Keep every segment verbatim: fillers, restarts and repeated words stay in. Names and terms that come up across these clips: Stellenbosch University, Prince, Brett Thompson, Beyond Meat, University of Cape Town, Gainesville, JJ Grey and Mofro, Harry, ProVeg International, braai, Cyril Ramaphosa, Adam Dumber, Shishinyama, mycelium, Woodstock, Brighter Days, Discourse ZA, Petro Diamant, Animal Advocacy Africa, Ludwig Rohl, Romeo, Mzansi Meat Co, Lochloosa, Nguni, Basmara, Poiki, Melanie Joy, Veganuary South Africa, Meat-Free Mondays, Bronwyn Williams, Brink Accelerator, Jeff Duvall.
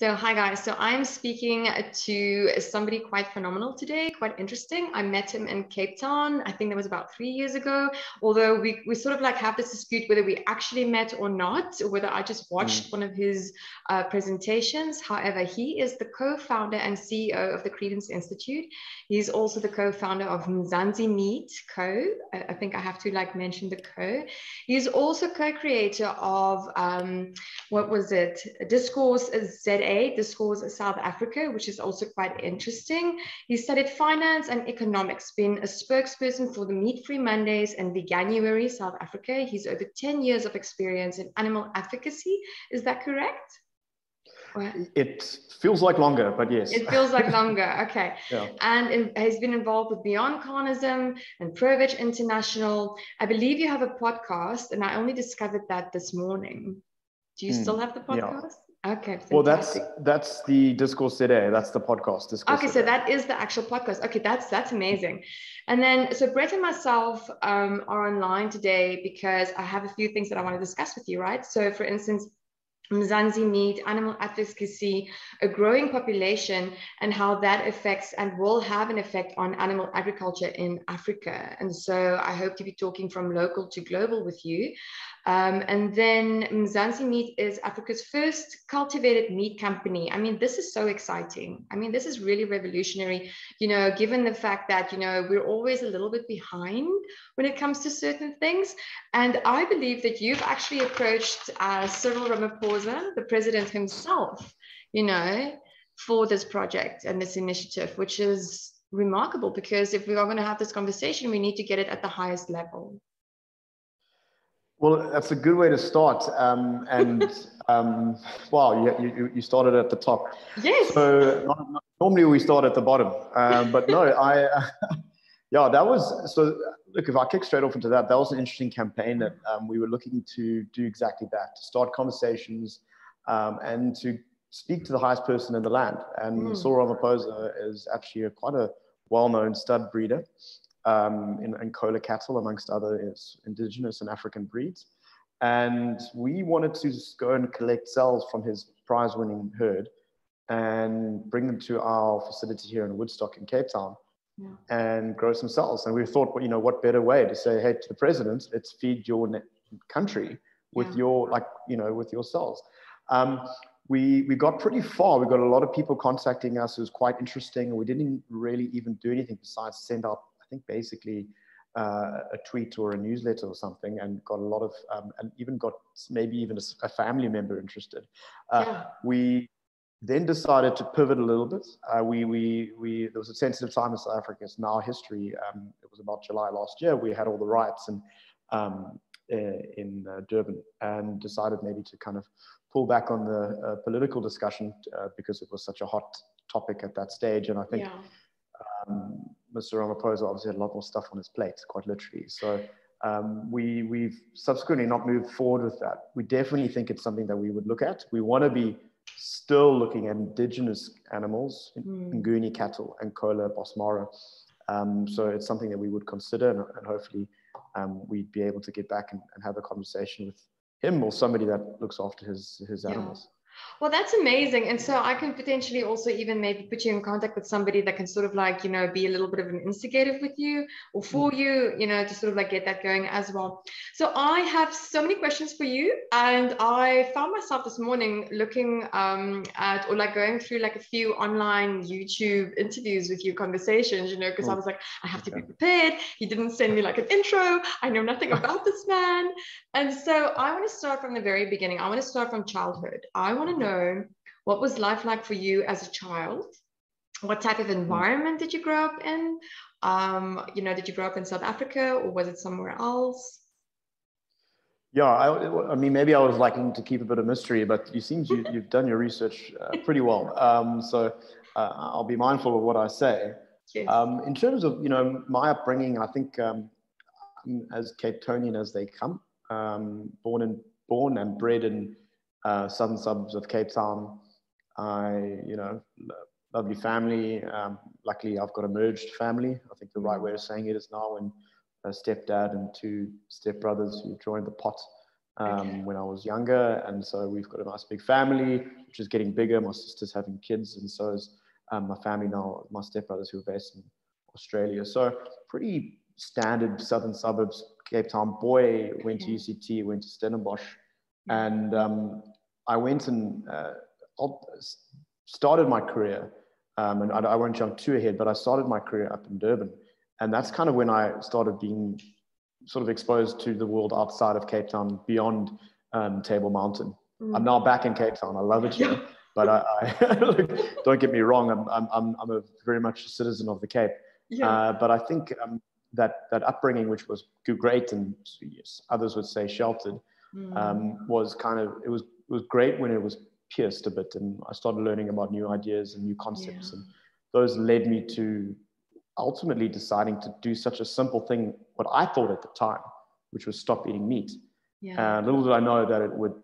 So hi guys, so I'm speaking to somebody quite phenomenal today, quite interesting. I met him in Cape Town, I think that was about three years ago, although we, we sort of like have this dispute whether we actually met or not, or whether I just watched mm. one of his uh, presentations. However, he is the co-founder and C E O of the Credence Institute. He's also the co-founder of Mzansi Meat Co. I, I think I have to like mention the co. He's also co-creator of, um, what was it? Discourse Z A. Discourse South Africa, which is also quite interesting. He studied finance and economics, been a spokesperson for the Meat-Free Mondays and Veganuary South Africa. He's over ten years of experience in animal advocacy. Is that correct? It feels like longer, but yes. It feels like longer, okay. Yeah. And in, he's been involved with Beyond Carnism and ProVeg International. I believe you have a podcast, and I only discovered that this morning. Do you mm. still have the podcast? Yeah. Okay. Fantastic. Well, that's that's the Discourse Z A. That's the podcast. Discourse okay, Z A. So that is the actual podcast. Okay, that's that's amazing. And then, so Brett and myself um, are online today because I have a few things that I want to discuss with you, right? So, for instance, Mzansi Meat, animal advocacy, a growing population, and how that affects and will have an effect on animal agriculture in Africa. And so I hope to be talking from local to global with you. Um, and then Mzansi Meat is Africa's first cultivated meat company. I mean, this is so exciting. I mean, this is really revolutionary, you know, given the fact that, you know, we're always a little bit behind when it comes to certain things. And I believe that you've actually approached uh, Cyril Ramaphosa, the president himself, you know, for this project and this initiative, which is remarkable, because if we are going to have this conversation, we need to get it at the highest level. Well, that's a good way to start. Um, and um, wow, you, you, you started at the top. Yes. So not, not, normally we start at the bottom, um, but no, I, uh, yeah, that was, so look, if I kick straight off into that, that was an interesting campaign that um, we were looking to do exactly that, to start conversations um, and to speak to the highest person in the land. And mm. Cyril Ramaphosa is actually a, quite a well-known stud breeder um, in Ankola cattle, amongst other indigenous and African breeds. And we wanted to go and collect cells from his prize-winning herd and bring them to our facility here in Woodstock in Cape Town. Yeah. And grow some cells. And we thought, well, you know, what better way to say, hey, to the president, let's feed your country with yeah. your, like, you know, with your cells. Um, we, we got pretty far. We got a lot of people contacting us. It was quite interesting. We didn't really even do anything besides send out, I think, basically uh, a tweet or a newsletter or something, and got a lot of, um, and even got maybe even a, a family member interested. Uh, yeah. We... then decided to pivot a little bit. Uh, we, we, we, there was a sensitive time in South Africa. It's now history. Um, it was about July last year. We had all the riots in, um, in uh, Durban, and decided maybe to kind of pull back on the uh, political discussion uh, because it was such a hot topic at that stage. And I think yeah. um, Mister Ramaphosa obviously had a lot more stuff on his plate, quite literally. So um, we, we've subsequently not moved forward with that. We definitely think it's something that we would look at. We want to be still looking at indigenous animals, mm. Nguni cattle, Ankola, Basmara. Um, so it's something that we would consider, and, and hopefully um, we'd be able to get back and, and have a conversation with him or somebody that looks after his, his yeah. animals. Well, that's amazing. And so I can potentially also even maybe put you in contact with somebody that can sort of like, you know, be a little bit of an instigator with you or for you, you know, to sort of like get that going as well. So I have so many questions for you. And I found myself this morning looking um, at, or like going through like a few online YouTube interviews with you, conversations, you know, because I was like, I have to be prepared. He didn't send me like an intro. I know nothing about this man. And so I want to start from the very beginning. I want to start from childhood. I want to know, what was life like for you as a child? What type of environment did you grow up in? Um, you know, did you grow up in South Africa, or was it somewhere else? Yeah, I, I mean, maybe I was liking to keep a bit of mystery, but you seem you, you've done your research uh, pretty well. Um, so uh, I'll be mindful of what I say. Yes. Um, in terms of, you know, my upbringing, I think um, I'm as Cape Townian as they come, um, born and born and bred in Uh, southern suburbs of Cape Town. I, you know, lovely family. Um, luckily, I've got a merged family. I think the right way of saying it is now, when a stepdad and two stepbrothers who joined the pot um, okay. when I was younger. And so we've got a nice big family, which is getting bigger. My sister's having kids, and so is um, my family now, my stepbrothers who are based in Australia. So pretty standard southern suburbs, Cape Town boy, went okay. to U C T, went to Stellenbosch. And um, I went and uh, started my career, um, and I, I won't jump too ahead, but I started my career up in Durban. And that's kind of when I started being sort of exposed to the world outside of Cape Town, beyond um, Table Mountain. Mm. I'm now back in Cape Town. I love it here, but I, I look, don't get me wrong. I'm, I'm, I'm a very much a citizen of the Cape. Yeah. Uh, but I think um, that, that upbringing, which was great and yes, others would say sheltered, Mm. Um, was kind of, it was it was great when it was pierced a bit, and I started learning about new ideas and new concepts, yeah. and those led me to ultimately deciding to do such a simple thing, what I thought at the time, which was stop eating meat. Yeah. Uh, little did I know that it would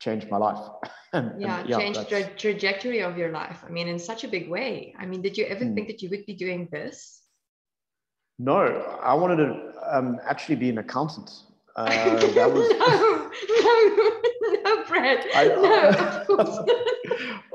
change my life. and, yeah, and, yeah, change the tra trajectory of your life. I mean, in such a big way. I mean, did you ever mm. think that you would be doing this? No, I wanted to um, actually be an accountant. Uh, that was no, no, no, Brett. I, no,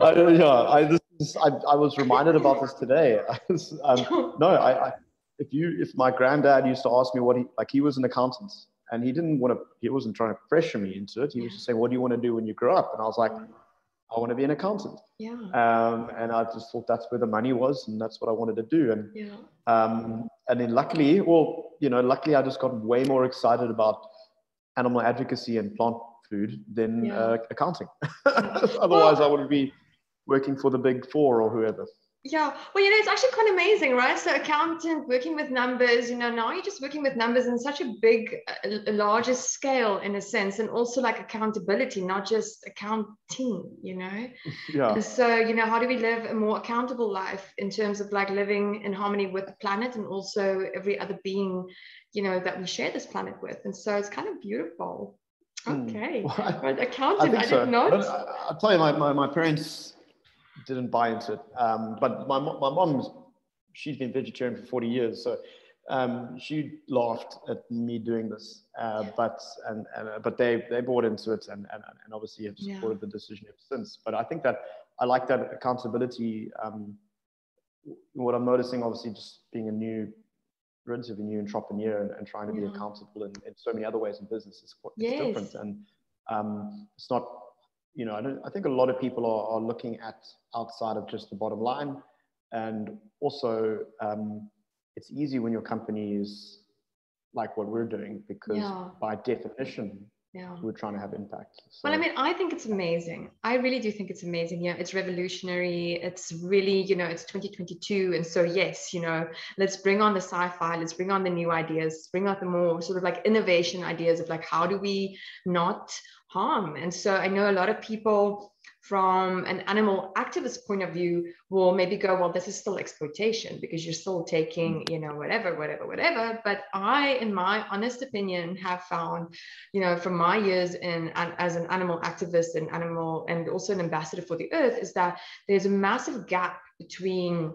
I, I, yeah, I, this is, I, I was reminded about this today. I was, um, no, I, I, if you, if my granddad used to ask me what he, like, he was an accountant, and he didn't want to, he wasn't trying to pressure me into it. He was just saying, "What do you want to do when you grow up?" And I was like, "I want to be an accountant." Yeah. Um, and I just thought that's where the money was, and that's what I wanted to do. And yeah. um, and then luckily, well. You know, luckily I just got way more excited about animal advocacy and plant food than yeah. uh, accounting. Otherwise, well, I would be working for the big four or whoever. Yeah. Well, you know, it's actually quite amazing, right? So accountant, working with numbers, you know, now you're just working with numbers in such a big, a larger scale in a sense, and also like accountability, not just accounting, you know? Yeah. So, you know, how do we live a more accountable life in terms of like living in harmony with the planet and also every other being, you know, that we share this planet with. And so it's kind of beautiful. Okay. Mm. Well, I, but accountant, I, I did so. not. I, I'll tell you, my, my, my parents didn't buy into it, um, but my my mom's she's been vegetarian for forty years, so um, she laughed at me doing this. Uh, yeah. But and, and uh, but they they bought into it, and and, and obviously have supported yeah. the decision ever since. But I think that I like that accountability. Um, what I'm noticing, obviously, just being a new, relatively new entrepreneur and, and trying to yeah. be accountable in, in so many other ways in business is quite yes. different, and um, it's not. You know, I, don't, I think a lot of people are, are looking at outside of just the bottom line. And also, um, it's easy when your company is like what we're doing, because yeah. by definition, yeah. we're trying to have impact. So. Well, I mean, I think it's amazing. I really do think it's amazing. Yeah, it's revolutionary. It's really, you know, it's twenty twenty-two. And so, yes, you know, let's bring on the sci-fi. Let's bring on the new ideas, bring out the more sort of like innovation ideas of like, how do we not harm? And so I know a lot of people from an animal activist point of view will maybe go, well, this is still exploitation because you're still taking, you know, whatever, whatever, whatever. But I, in my honest opinion, have found, you know, from my years in as an animal activist and animal and also an ambassador for the earth, is that there's a massive gap between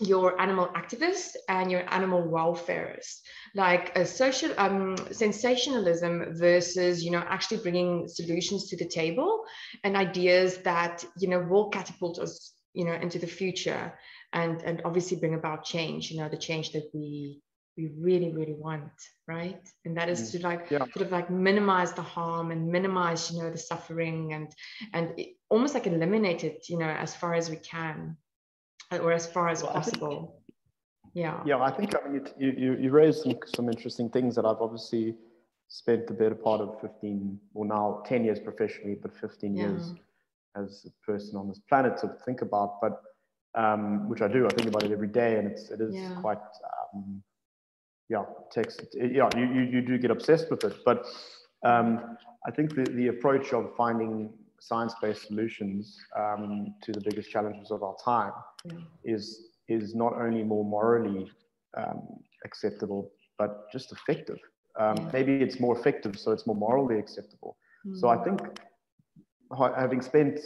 your animal activist and your animal welfarist, like a social um, sensationalism versus, you know, actually bringing solutions to the table and ideas that, you know, will catapult us, you know, into the future and, and obviously bring about change, you know, the change that we, we really, really want, right? And that is to like, yeah. sort of like minimize the harm and minimize, you know, the suffering and, and it, almost like eliminate it, you know, as far as we can. Or as far as well, possible. Think, yeah. Yeah, I think I mean, you, you, you raised some, some interesting things that I've obviously spent the better part of fifteen, or well now ten years professionally, but fifteen yeah. years as a person on this planet to think about, but um, which I do, I think about it every day, and it's, it is yeah. quite, um, yeah, takes, it, yeah, you, you, you do get obsessed with it. But um, I think the, the approach of finding science-based solutions um, to the biggest challenges of our time yeah. is is not only more morally um, acceptable, but just effective. Um, yeah. Maybe it's more effective, so it's more morally acceptable. Mm. So I think having spent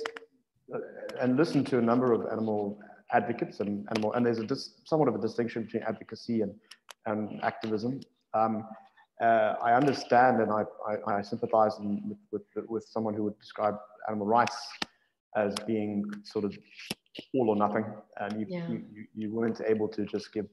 uh, and listened to a number of animal advocates and animal, and there's a dis somewhat of a distinction between advocacy and, and activism. Um, uh, I understand and I, I, I sympathize with, with, with someone who would describe animal rights as being sort of all or nothing. And you, yeah. you, you weren't able to just give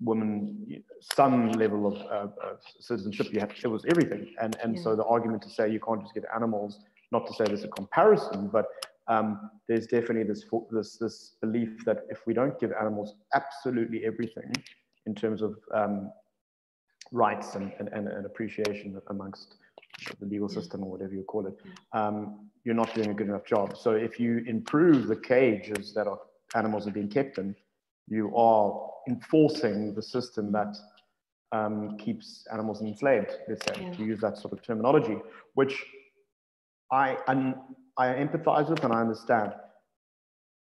women some level of uh, uh, citizenship. You have, it was everything. And, and yeah. so the argument to say you can't just get animals, not to say there's a comparison, but um, there's definitely this, this, this belief that if we don't give animals absolutely everything in terms of um, rights and, and, and appreciation amongst the legal system or whatever you call it, um, you're not doing a good enough job. So if you improve the cages that our animals are being kept in, you are enforcing the system that um, keeps animals enslaved, let's say, yeah. to use that sort of terminology, which I, I empathize with and I understand.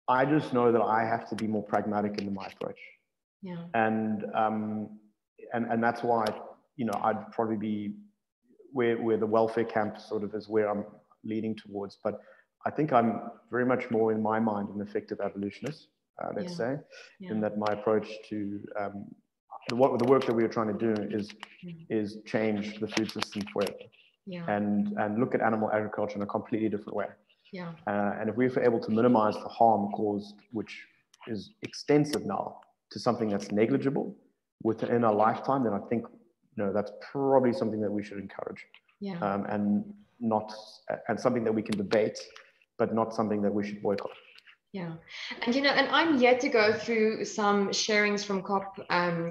I just know that I have to be more pragmatic in my approach. Yeah. And, um, and, and that's why, you know, I'd probably be where, where the welfare camp sort of is where I'm leaning towards. But I think I'm very much more, in my mind, an effective abolitionist, uh, let's yeah. say, yeah. in that my approach to um, the, what, the work that we are trying to do is, yeah. is change the food system forever. Yeah. And, and look at animal agriculture in a completely different way. Yeah. Uh, and if we're able to minimize the harm caused, which is extensive now, to something that's negligible within our lifetime, then I think, you know, that's probably something that we should encourage. Yeah. Um, and not, and something that we can debate, but not something that we should boycott. Yeah. And, you know, and I'm yet to go through some sharings from COP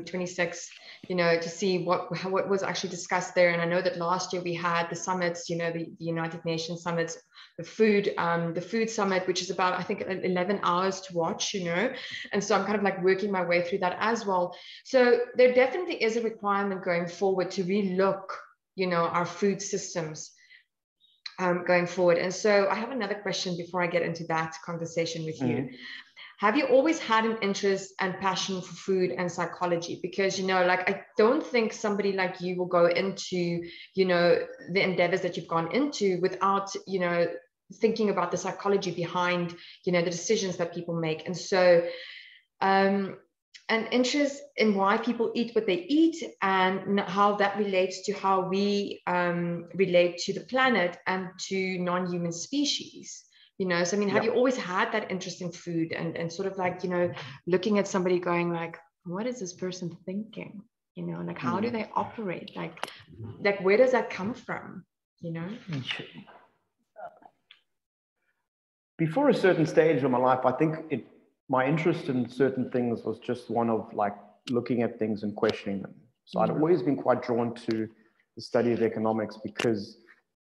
twenty-six, you know, to see what, how, what was actually discussed there. And I know that last year we had the summits, you know, the, the United Nations summits, the food, um, the food summit, which is about, I think, eleven hours to watch, you know. And so I'm kind of like working my way through that as well. So there definitely is a requirement going forward to relook, you know, our food systems. Um, going forward. And so I have another question before I get into that conversation with you. Mm-hmm. Have you always had an interest and passion for food and psychology? Because, you know, like, I don't think somebody like you will go into, you know, the endeavors that you've gone into without, you know, thinking about the psychology behind, you know, the decisions that people make. And so, um, an interest in why people eat what they eat and how that relates to how we um, relate to the planet and to non-human species, you know? So, I mean, have yep. you always had that interest in food and, and sort of like, you know, looking at somebody going like, what is this person thinking? You know, like, how mm. do they operate? Like, like, where does that come from, you know? Before a certain stage of my life, I think it, my interest in certain things was just one of like looking at things and questioning them. So I'd always been quite drawn to the study of economics because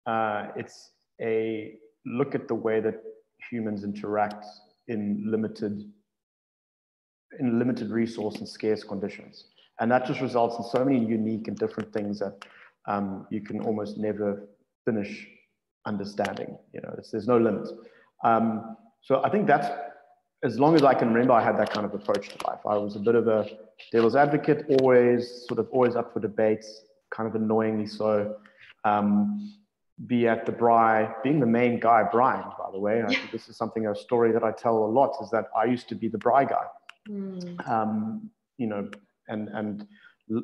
uh, it's a look at the way that humans interact in limited, in limited resource and scarce conditions. And that just results in so many unique and different things that um, you can almost never finish understanding. You know, it's, there's no limit. Um, so I think that's, as long as I can remember, I had that kind of approach to life. I was a bit of a devil's advocate, always sort of always up for debates, kind of annoyingly so. Um, be at the Bri, being the main guy, Brian, by the way. I think this is something, a story that I tell a lot, is that I used to be the Bri guy. Mm. Um, you know, and and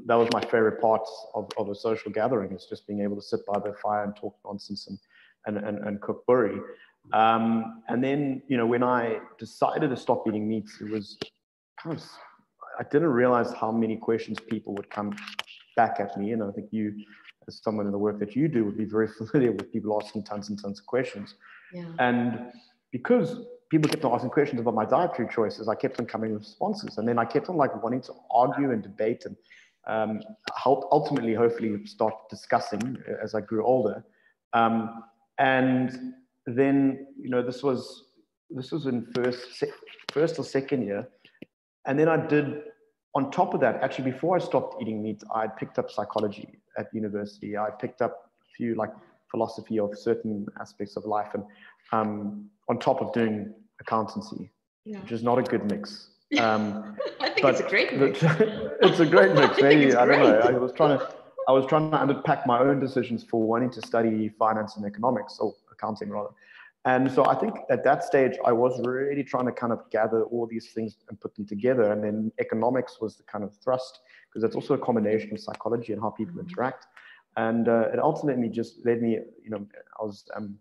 that was my favorite part of, of a social gathering, is just being able to sit by the fire and talk nonsense and, and, and, and cook buri. Um, and then, you know, when I decided to stop eating meat, it was kind of, I didn't realize how many questions people would come back at me. And I think you, as someone in the work that you do, would be very familiar with people asking tons and tons of questions. Yeah. And because people kept on asking questions about my dietary choices, I kept on coming with responses. And then I kept on like wanting to argue and debate and um, help ultimately, hopefully, start discussing as I grew older. Um, and... then, you know, this was this was in first first or second year, and then I did, on top of that, actually before I stopped eating meat, I picked up psychology at university. I picked up a few like philosophy of certain aspects of life, and um, on top of doing accountancy, yeah. which is not a good mix. Um, I think it's a great mix. It's a great mix. Maybe I, I don't know. I was trying to I was trying to unpack my own decisions for wanting to study finance and economics. So, accounting rather. And so I think at that stage, I was really trying to kind of gather all these things and put them together. And then economics was the kind of thrust. because that's also a combination of psychology and how people interact. And uh, it ultimately just led me, you know, I was um,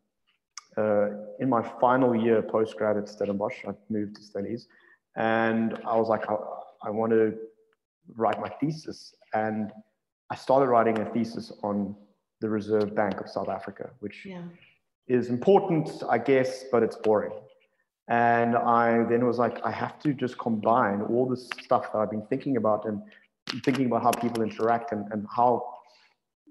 uh, in my final year postgrad at Stellenbosch, I moved to studies, and I was like, I, I want to write my thesis. And I started writing a thesis on the Reserve Bank of South Africa, which yeah. is important, I guess, but it's boring. And I then was like, I have to just combine all this stuff that I've been thinking about and thinking about how people interact and, and how,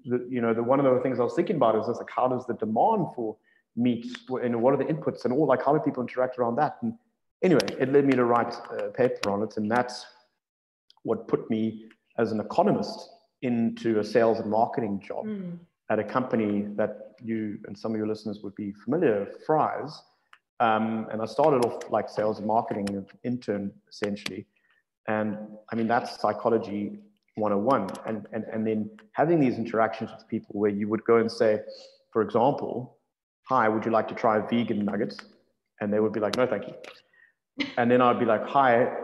the, you know, the one of the things I was thinking about is like, how does the demand for meat and what are the inputs and all, like how do people interact around that? And anyway, it led me to write a paper on it. And that's what put me as an economist into a sales and marketing job mm. at a company that you and some of your listeners would be familiar with, Fry's. Um, and I started off like sales and marketing an intern essentially. And I mean, that's psychology one oh one. And, and, and then having these interactions with people where you would go and say, for example, hi, would you like to try vegan nuggets? And they would be like, no, thank you. And then I'd be like, hi,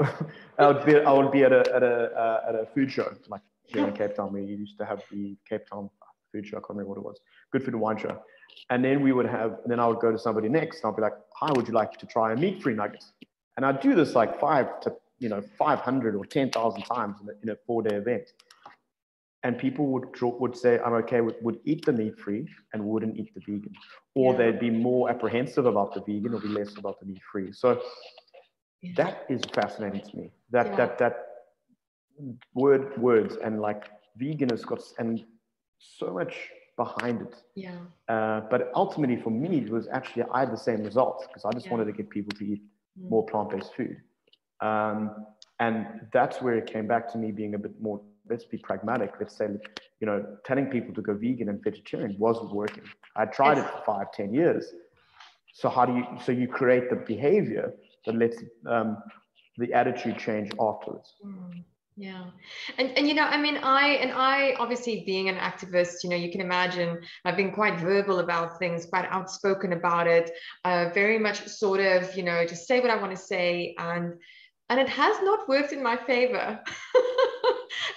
I would be, I would be at a, at a, uh, at a food show, like here in Cape Town. We used to have the Cape Town food show, I can't remember what it was, Good Food and Wine Show. And then we would have, then I would go to somebody next and I'd be like, hi, would you like to try a meat-free nugget? And I'd do this like five to, you know, five hundred or ten thousand times in a, in a four-day event. And people would would say, I'm okay with, would eat the meat-free and wouldn't eat the vegan. Or yeah. they'd be more apprehensive about the vegan or be less about the meat-free. So yeah. that is fascinating to me. That, yeah. that, that word, words and like vegan has got, and so much behind it. Yeah. Uh, but ultimately for me, it was actually, I had the same results because I just yeah. wanted to get people to eat mm. more plant-based food. Um, and that's where it came back to me being a bit more, let's be pragmatic. Let's say, you know, telling people to go vegan and vegetarian wasn't working. I tried yes. it for five, ten years. So how do you, so you create the behavior that lets um, the attitude change afterwards. Mm. Yeah. And, and, you know, I mean, I, and I, obviously being an activist, you know, you can imagine I've been quite verbal about things, quite outspoken about it, uh, very much sort of, you know, just say what I want to say. And, and it has not worked in my favor.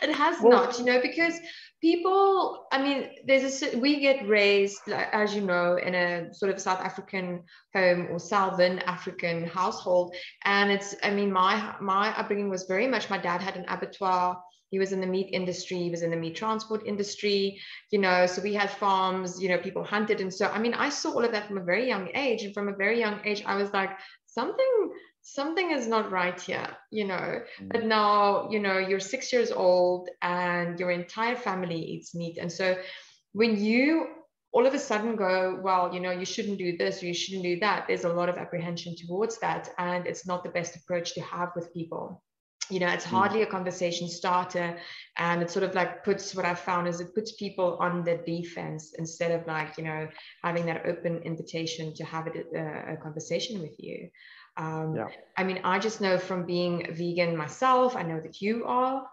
It has well, not, you know, because people, I mean, there's a, we get raised, as you know, in a sort of South African home or Southern African household. And it's, I mean, my, my upbringing was very much, my dad had an abattoir. He was in the meat industry. He was in the meat transport industry, you know, so we had farms, you know, people hunted. And so, I mean, I saw all of that from a very young age. And from a very young age, I was like, something, something is not right here, you know, but now, you know, you're six years old and your entire family eats meat. And so when you all of a sudden go, well, you know, you shouldn't do this, or you shouldn't do that, there's a lot of apprehension towards that. And it's not the best approach to have with people. You know, it's hardly a conversation starter, and it sort of like puts, what I've found is it puts people on the defense instead of like, you know, having that open invitation to have a, a conversation with you. Um, yeah. I mean, I just know from being vegan myself, I know that you are,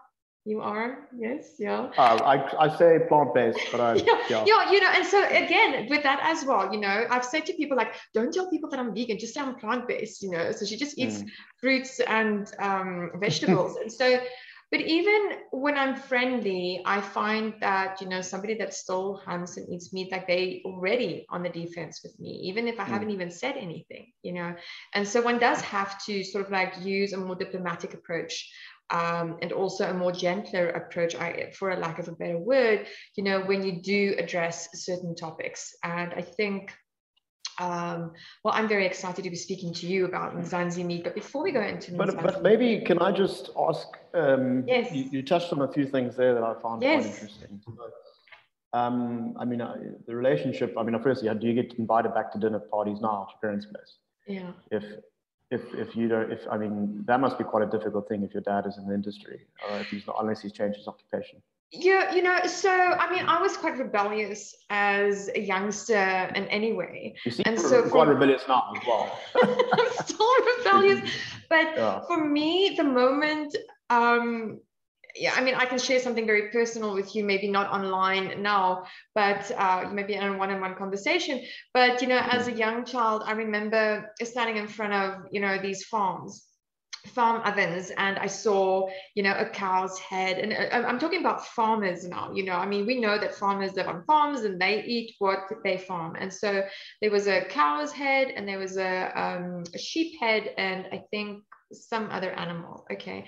you are, yes, yeah. Uh, I, I say plant-based, but I, yeah, yeah. yeah, you know, and so again, with that as well, you know, I've said to people like, don't tell people that I'm vegan, just say I'm plant-based, you know, so she just eats mm. fruits and um, vegetables. And so, but even when I'm friendly, I find that, you know, somebody that still hunts and eats meat, like they already on the defense with me, even if I mm. haven't even said anything, you know. And so one does have to sort of like use a more diplomatic approach um, and also a more gentler approach, I, for a lack of a better word, you know, when you do address certain topics. And I think, um, well, I'm very excited to be speaking to you about Mzansi Meat, but before we go into Mzansi But, but maybe can I just ask, um, yes. you, you touched on a few things there that I found yes. quite interesting. Um, I mean, uh, the relationship, I mean, firstly, do you get invited back to dinner parties now at your parents' place? Yeah. If, if, if you don't, if, I mean, that must be quite a difficult thing if your dad is in the industry, or if he's not, unless he's changed his occupation. Yeah, you know, so, I mean, I was quite rebellious as a youngster in any way. You seem so quite for... rebellious now as well. I'm still rebellious. But yeah. for me, the moment, um, yeah, I mean, I can share something very personal with you, maybe not online now, but uh, maybe in a one-on-one conversation. But, you know, mm-hmm. as a young child, I remember standing in front of, you know, these farms. farm ovens, and I saw, you know, a cow's head. And I'm talking about farmers now, you know, I mean, we know that farmers live on farms and they eat what they farm. And so there was a cow's head and there was a, um, a sheep head and I think some other animal. Okay.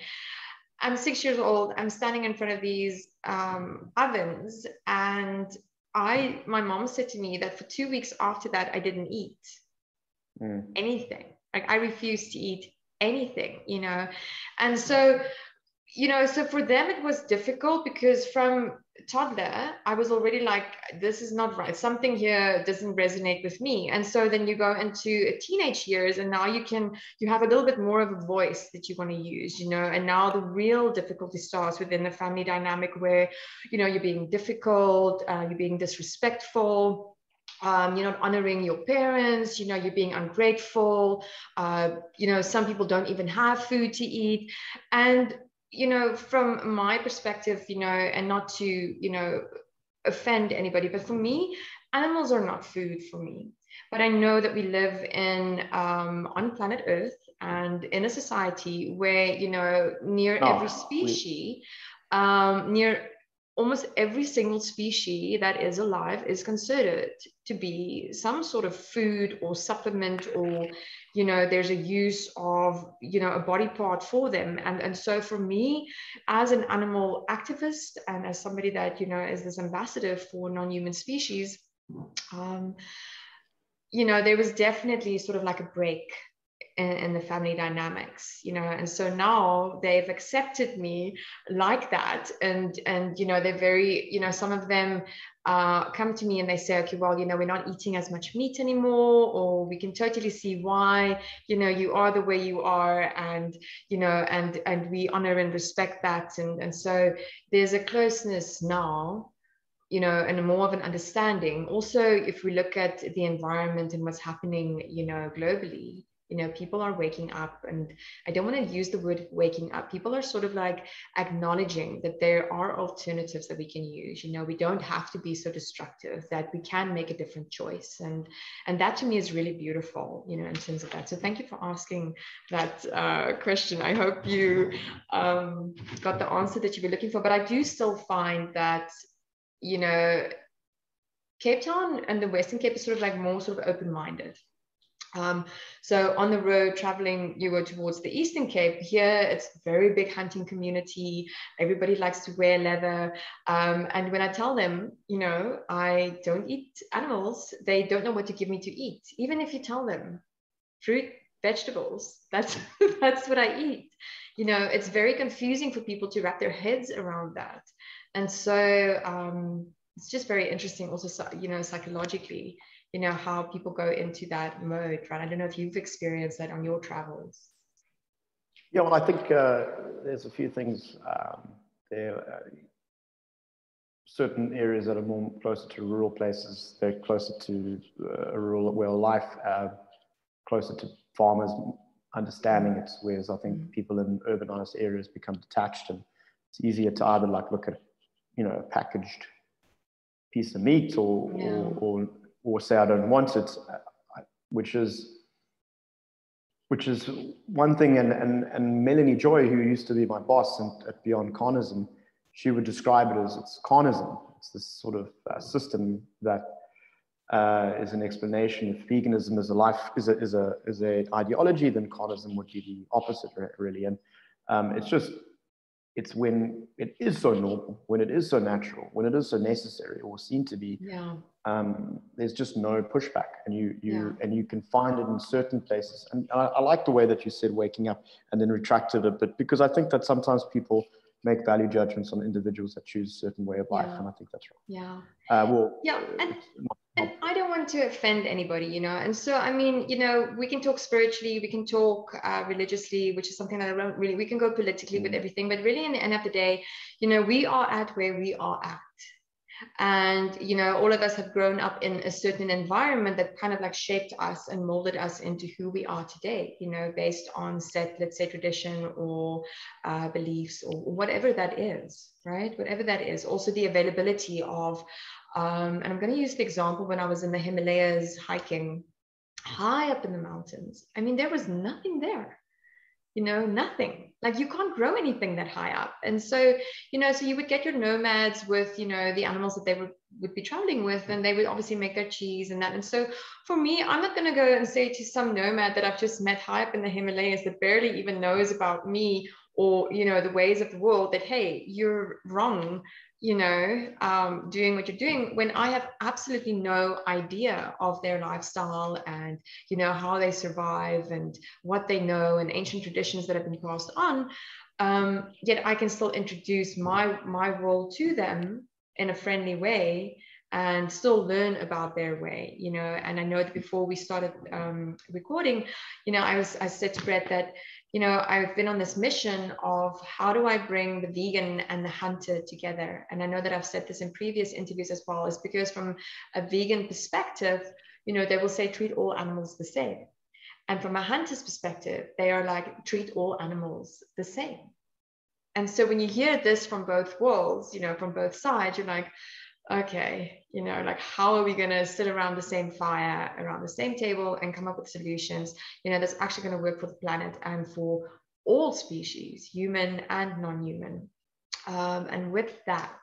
I'm six years old. I'm standing in front of these um, ovens, and I, my mom said to me that for two weeks after that, I didn't eat mm. anything. Like I refused to eat anything, you know? And so, you know, so for them, it was difficult because from toddler, I was already like, this is not right. Something here doesn't resonate with me. And so then you go into teenage years and now you can, you have a little bit more of a voice that you want to use, you know, and now the real difficulty starts within the family dynamic where, you know, you're being difficult, uh, you're being disrespectful. Um, you're not honoring your parents, you know, you're being ungrateful, uh, you know, some people don't even have food to eat. And, you know, from my perspective, you know, and not to, you know, offend anybody, but for me, animals are not food for me. But I know that we live in, um, on planet Earth and in a society where, you know, near oh, every species, um, near almost every single species that is alive is considered to be some sort of food or supplement, or, you know, there's a use of, you know, a body part for them. And, and so for me, as an animal activist and as somebody that, you know, is this ambassador for non-human species, um, you know, there was definitely sort of like a break in the family dynamics, you know, and so now they've accepted me like that. And, and, you know, they're very, you know, some of them uh, come to me and they say, okay, well, you know, we're not eating as much meat anymore, or we can totally see why, you know, you are the way you are, and, you know, and, and we honor and respect that. And, and so there's a closeness now, you know, and more of an understanding. Also, if we look at the environment and what's happening, you know, globally, you know, people are waking up, and I don't want to use the word waking up. People are sort of like acknowledging that there are alternatives that we can use. You know, we don't have to be so destructive, that we can make a different choice. And, and that to me is really beautiful, you know, in terms of that. So thank you for asking that uh, question. I hope you um, got the answer that you were looking for, but I do still find that, you know, Cape Town and the Western Cape is sort of like more sort of open-minded. Um, so on the road traveling, you go towards the Eastern Cape. Here, it's a very big hunting community. Everybody likes to wear leather. Um, and when I tell them, you know, I don't eat animals, they don't know what to give me to eat. Even if you tell them fruit, vegetables, that's, that's what I eat. You know, it's very confusing for people to wrap their heads around that. And so um, it's just very interesting also, you know, psychologically, you know, how people go into that mode, right? I don't know if you've experienced that on your travels. Yeah, well, I think uh, there's a few things. Um, there are certain areas that are more closer to rural places. They're closer to uh, a rural way of life, uh, closer to farmers understanding it, whereas I think mm-hmm. people in urbanized areas become detached, and it's easier to either like look at, you know, a packaged piece of meat or, yeah. or, or or say I don't want it, which is which is one thing. And, and, and Melanie Joy, who used to be my boss and, at Beyond Carnism, she would describe it as it's carnism. It's this sort of uh, system that uh, is an explanation. If veganism is a life, is a, is a, is a ideology, then carnism would be the opposite, really. And um, it's just, it's when it is so normal, when it is so natural, when it is so necessary or seen to be, yeah. um, there's just no pushback, and you, you, yeah. and you can find it in certain places. And I, I like the way that you said waking up and then retracted it, but because I think that sometimes people make value judgments on individuals that choose a certain way of life. Yeah. And I think that's wrong. Yeah. Uh, well, yeah. And, and I don't want to offend anybody, you know? And so, I mean, you know, we can talk spiritually, we can talk uh, religiously, which is something that I don't really, we can go politically mm. with everything, but really in the end of the day, you know, we are at where we are at. And, you know, all of us have grown up in a certain environment that kind of like shaped us and molded us into who we are today, you know, based on set, let's say, tradition or uh, beliefs or whatever that is, right? Whatever that is. Also the availability of, um, and I'm going to use the example when I was in the Himalayas hiking high up in the mountains. I mean, there was nothing there. you know, nothing. Like you can't grow anything that high up. And so, you know, so you would get your nomads with, you know, the animals that they would, would be traveling with, and they would obviously make their cheese and that. And so for me, I'm not going to go and say to some nomad that I've just met high up in the Himalayas that barely even knows about me or, you know, the ways of the world that, hey, you're wrong, you know, um, doing what you're doing, when I have absolutely no idea of their lifestyle and, you know, how they survive and what they know and ancient traditions that have been passed on. Um, yet I can still introduce my, my role to them in a friendly way and still learn about their way, you know. And I know that before we started um, recording, you know, I was, I said to Brett that, you know, I've been on this mission of how do I bring the vegan and the hunter together? And I know that I've said this in previous interviews as well, is because from a vegan perspective, you know, they will say treat all animals the same. And from a hunter's perspective, they are like treat all animals the same. And so when you hear this from both worlds, you know, from both sides, you're like, okay, you know, like, how are we going to sit around the same fire, around the same table and come up with solutions, you know, that's actually going to work for the planet and for all species, human and non-human. Um, and with that,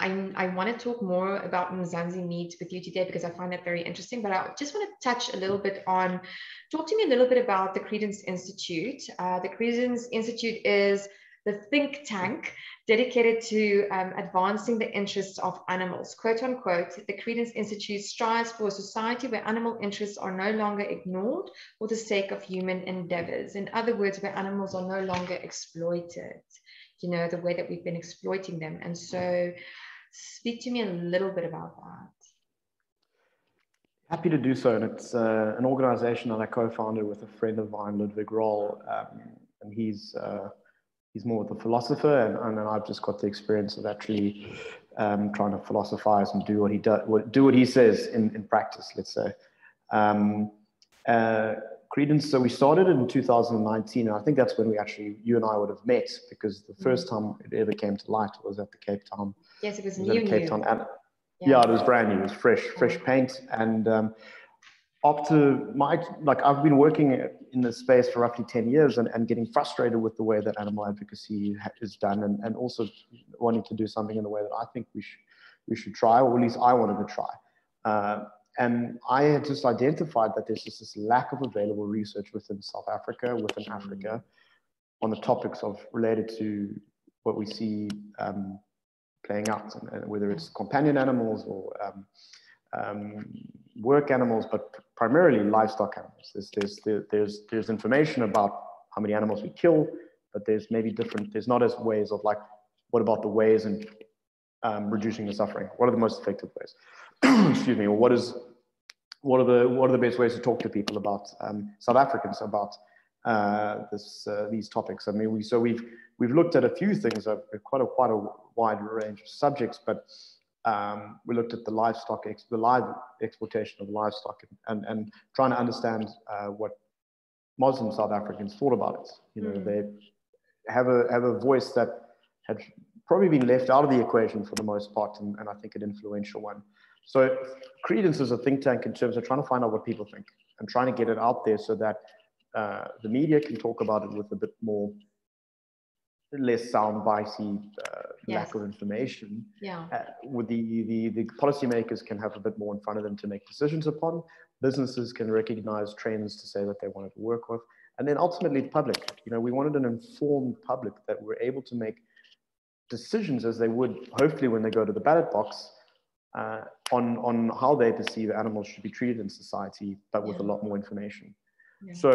I, I want to talk more about Mzansi Meat with you today, because I find that very interesting, but I just want to touch a little bit on, talk to me a little bit about the Credence Institute. Uh, the Credence Institute is the think tank dedicated to um, advancing the interests of animals. Quote unquote, the Credence Institute strives for a society where animal interests are no longer ignored for the sake of human endeavors. In other words, where animals are no longer exploited, you know, the way that we've been exploiting them. And so speak to me a little bit about that. Happy to do so. And it's uh, an organization that I co-founded with a friend of mine, Ludwig Rohl, um, and he's... Uh, He's more of a philosopher, and, and, and I've just got the experience of actually um, trying to philosophize and do what he does, do what he says in, in practice, let's say. Um, uh, Credence, so we started it in two thousand nineteen, and I think that's when we actually, you and I would have met, because the first time it ever came to light was at the Cape Town. Yes, it was, it was new, Cape Town. Yeah. yeah, it was brand new, it was fresh, fresh paint. And um, after my, like I've been working at, in this space for roughly ten years and, and getting frustrated with the way that animal advocacy is done, and, and also wanting to do something in the way that I think we should, we should try, or at least I wanted to try. Uh, and I had just identified that there's just this lack of available research within South Africa, within Africa, on the topics of related to what we see um, playing out, and whether it's companion animals or um, um, work animals, but primarily livestock animals. There's, there's, there's, there's information about how many animals we kill, but there's maybe different, there's not as ways of like, what about the ways in um, reducing the suffering? What are the most effective ways? Excuse me, or what is, what are the, what are the best ways to talk to people about um, South Africans about uh, this, uh, these topics? I mean, we, so we've, we've looked at a few things, uh, quite a, quite a wide range of subjects, but Um, we looked at the livestock, ex the live exploitation of livestock, and, and, and trying to understand uh, what Muslim South Africans thought about it. You know, mm. they have a, have a voice that had probably been left out of the equation for the most part, and, and I think an influential one. So Credence is a think tank in terms of trying to find out what people think and trying to get it out there so that uh, the media can talk about it with a bit more less sound-bitey uh, yes. lack of information. Yeah. Uh, with the, the, the policymakers can have a bit more in front of them to make decisions upon. Businesses can recognize trends to say that they wanted to work with. And then ultimately the public, you know, we wanted an informed public that were able to make decisions as they would, hopefully when they go to the ballot box, uh, on, on how they perceive animals should be treated in society, but with yeah. a lot more information. Yeah. So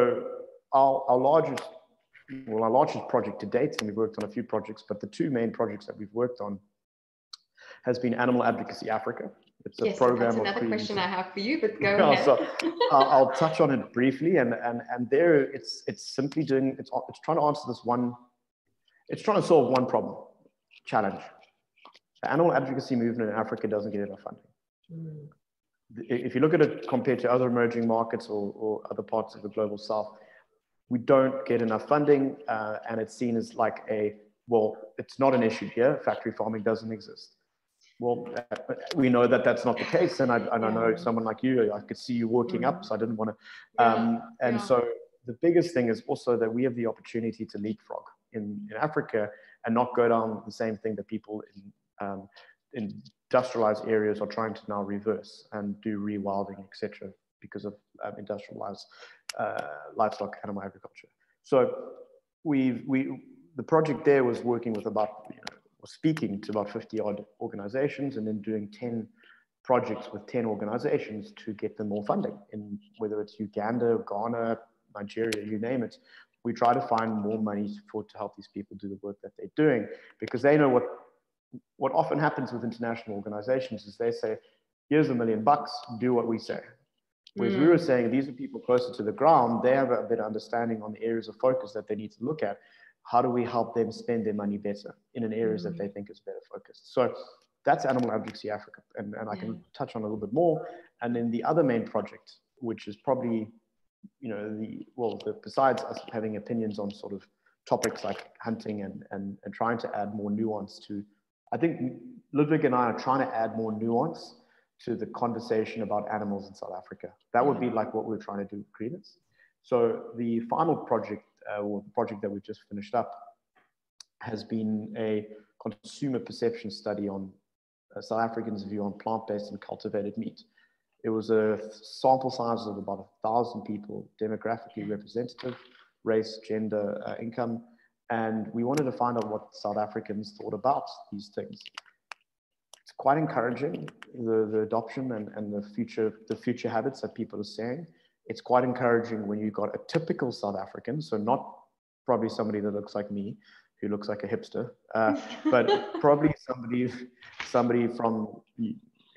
our, our largest Well, our largest project to date, and we've worked on a few projects, but the two main projects that we've worked on has been Animal Advocacy Africa. It's a yes, program. That's another of question I have for you, but go no, ahead. So I'll, I'll touch on it briefly, and and and there, it's it's simply doing it's it's trying to answer this one. It's trying to solve one problem, challenge. The animal advocacy movement in Africa doesn't get enough funding. Mm. If you look at it compared to other emerging markets or, or other parts of the global south, we don't get enough funding, uh, and it's seen as like a, well, it's not an issue here, factory farming doesn't exist. Well, uh, we know that that's not the case, and I, and I know someone like you, I could see you working mm. up, so I didn't want to. Um, yeah. And yeah. so the biggest thing is also that we have the opportunity to leapfrog in, in Africa and not go down the same thing that people in um, industrialized areas are trying to now reverse and do rewilding, et cetera, because of um, industrialized uh, livestock, animal agriculture. So we've, we, the project there was working with about, you know, was speaking to about fifty odd organizations and then doing ten projects with ten organizations to get them more funding in whether it's Uganda, Ghana, Nigeria, you name it. We try to find more money for, to help these people do the work that they're doing, because they know what, what often happens with international organizations is they say, here's a million bucks, do what we say. Whereas mm. we were saying, these are people closer to the ground, they have a better understanding on the areas of focus that they need to look at. How do we help them spend their money better in an areas mm. that they think is better focused? So that's Animal Advocacy Africa. And, and I yeah. can touch on a little bit more. And then the other main project, which is probably, you know, the, well, the, besides us having opinions on sort of topics like hunting and, and, and trying to add more nuance to, I think Ludwig and I are trying to add more nuance to the conversation about animals in South Africa. That would be like what we're trying to do with Credence. So the final project, uh, or the project that we've just finished up, has been a consumer perception study on uh, South Africans' view on plant-based and cultivated meat. It was a sample size of about a thousand people, demographically representative, race, gender, uh, income. And we wanted to find out what South Africans thought about these things. It's quite encouraging, the, the adoption and, and the future the future habits that people are saying. It's quite encouraging when you've got a typical South African, so not probably somebody that looks like me, who looks like a hipster, uh, but probably somebody somebody from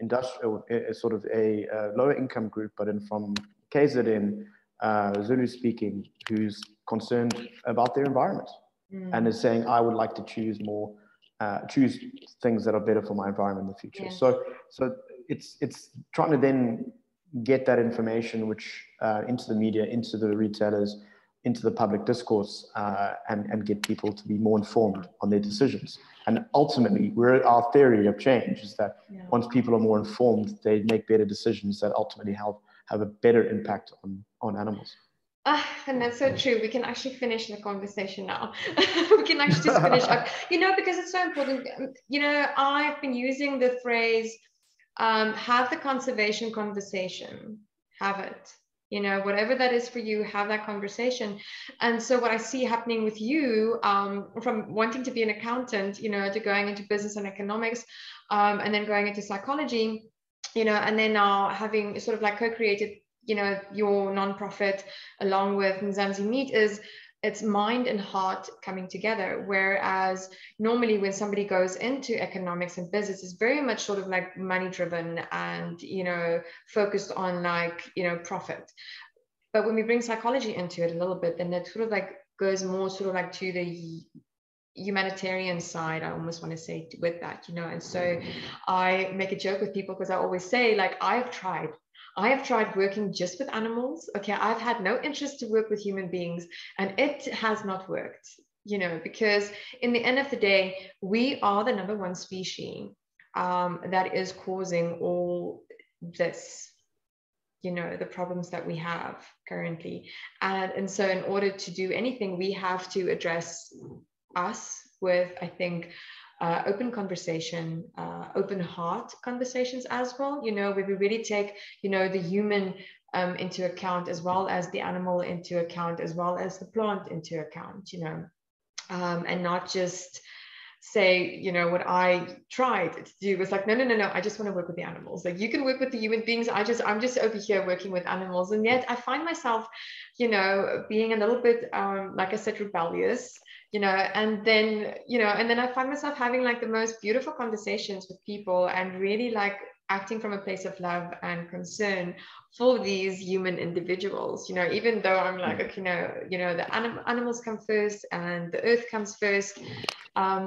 industrial, uh, sort of a uh, lower income group, but in from K Z N, uh, Zulu speaking, who's concerned about their environment. Mm. And is saying, I would like to choose more, uh, choose things that are better for my environment in the future. Yeah. So, so it's it's trying to then get that information which uh, into the media, into the retailers, into the public discourse, uh, and and get people to be more informed on their decisions. And ultimately, we're our theory of change is that yeah. once people are more informed, they make better decisions that ultimately help have a better impact on on animals. Uh, and that's so true. We can actually finish the conversation now. We can actually just finish up, you know, because it's so important. You know, I've been using the phrase, um, have the conservation conversation, have it, you know, whatever that is for you, have that conversation. And so what I see happening with you, um, from wanting to be an accountant, you know, to going into business and economics, um, and then going into psychology, you know, and then now having sort of like co-created, you know, your nonprofit along with Mzansi Meat, is it's mind and heart coming together. Whereas normally when somebody goes into economics and business, it's very much sort of like money driven and, you know, focused on like, you know, profit. But when we bring psychology into it a little bit, then it sort of like goes more sort of like to the humanitarian side, I almost want to say, with that, you know. And so I make a joke with people because I always say, like, I've tried I have tried working just with animals. Okay, I've had no interest to work with human beings, and it has not worked, you know, because in the end of the day, we are the number one species um, that is causing all this, you know, the problems that we have currently. And, and so in order to do anything, we have to address us with, I think, Uh, open conversation, uh, open heart conversations as well, you know, where we really take, you know, the human um, into account, as well as the animal into account, as well as the plant into account, you know, um, and not just say, you know, what I tried to do was like, no, no, no, no, I just want to work with the animals. Like, you can work with the human beings. I just, I'm just over here working with animals. And yet I find myself, you know, being a little bit, um, like I said, rebellious, you know, and then, you know, and then I find myself having like the most beautiful conversations with people and really like acting from a place of love and concern for these human individuals, you know, even though I'm like, okay, no, you know, the anim- animals come first and the earth comes first. Um,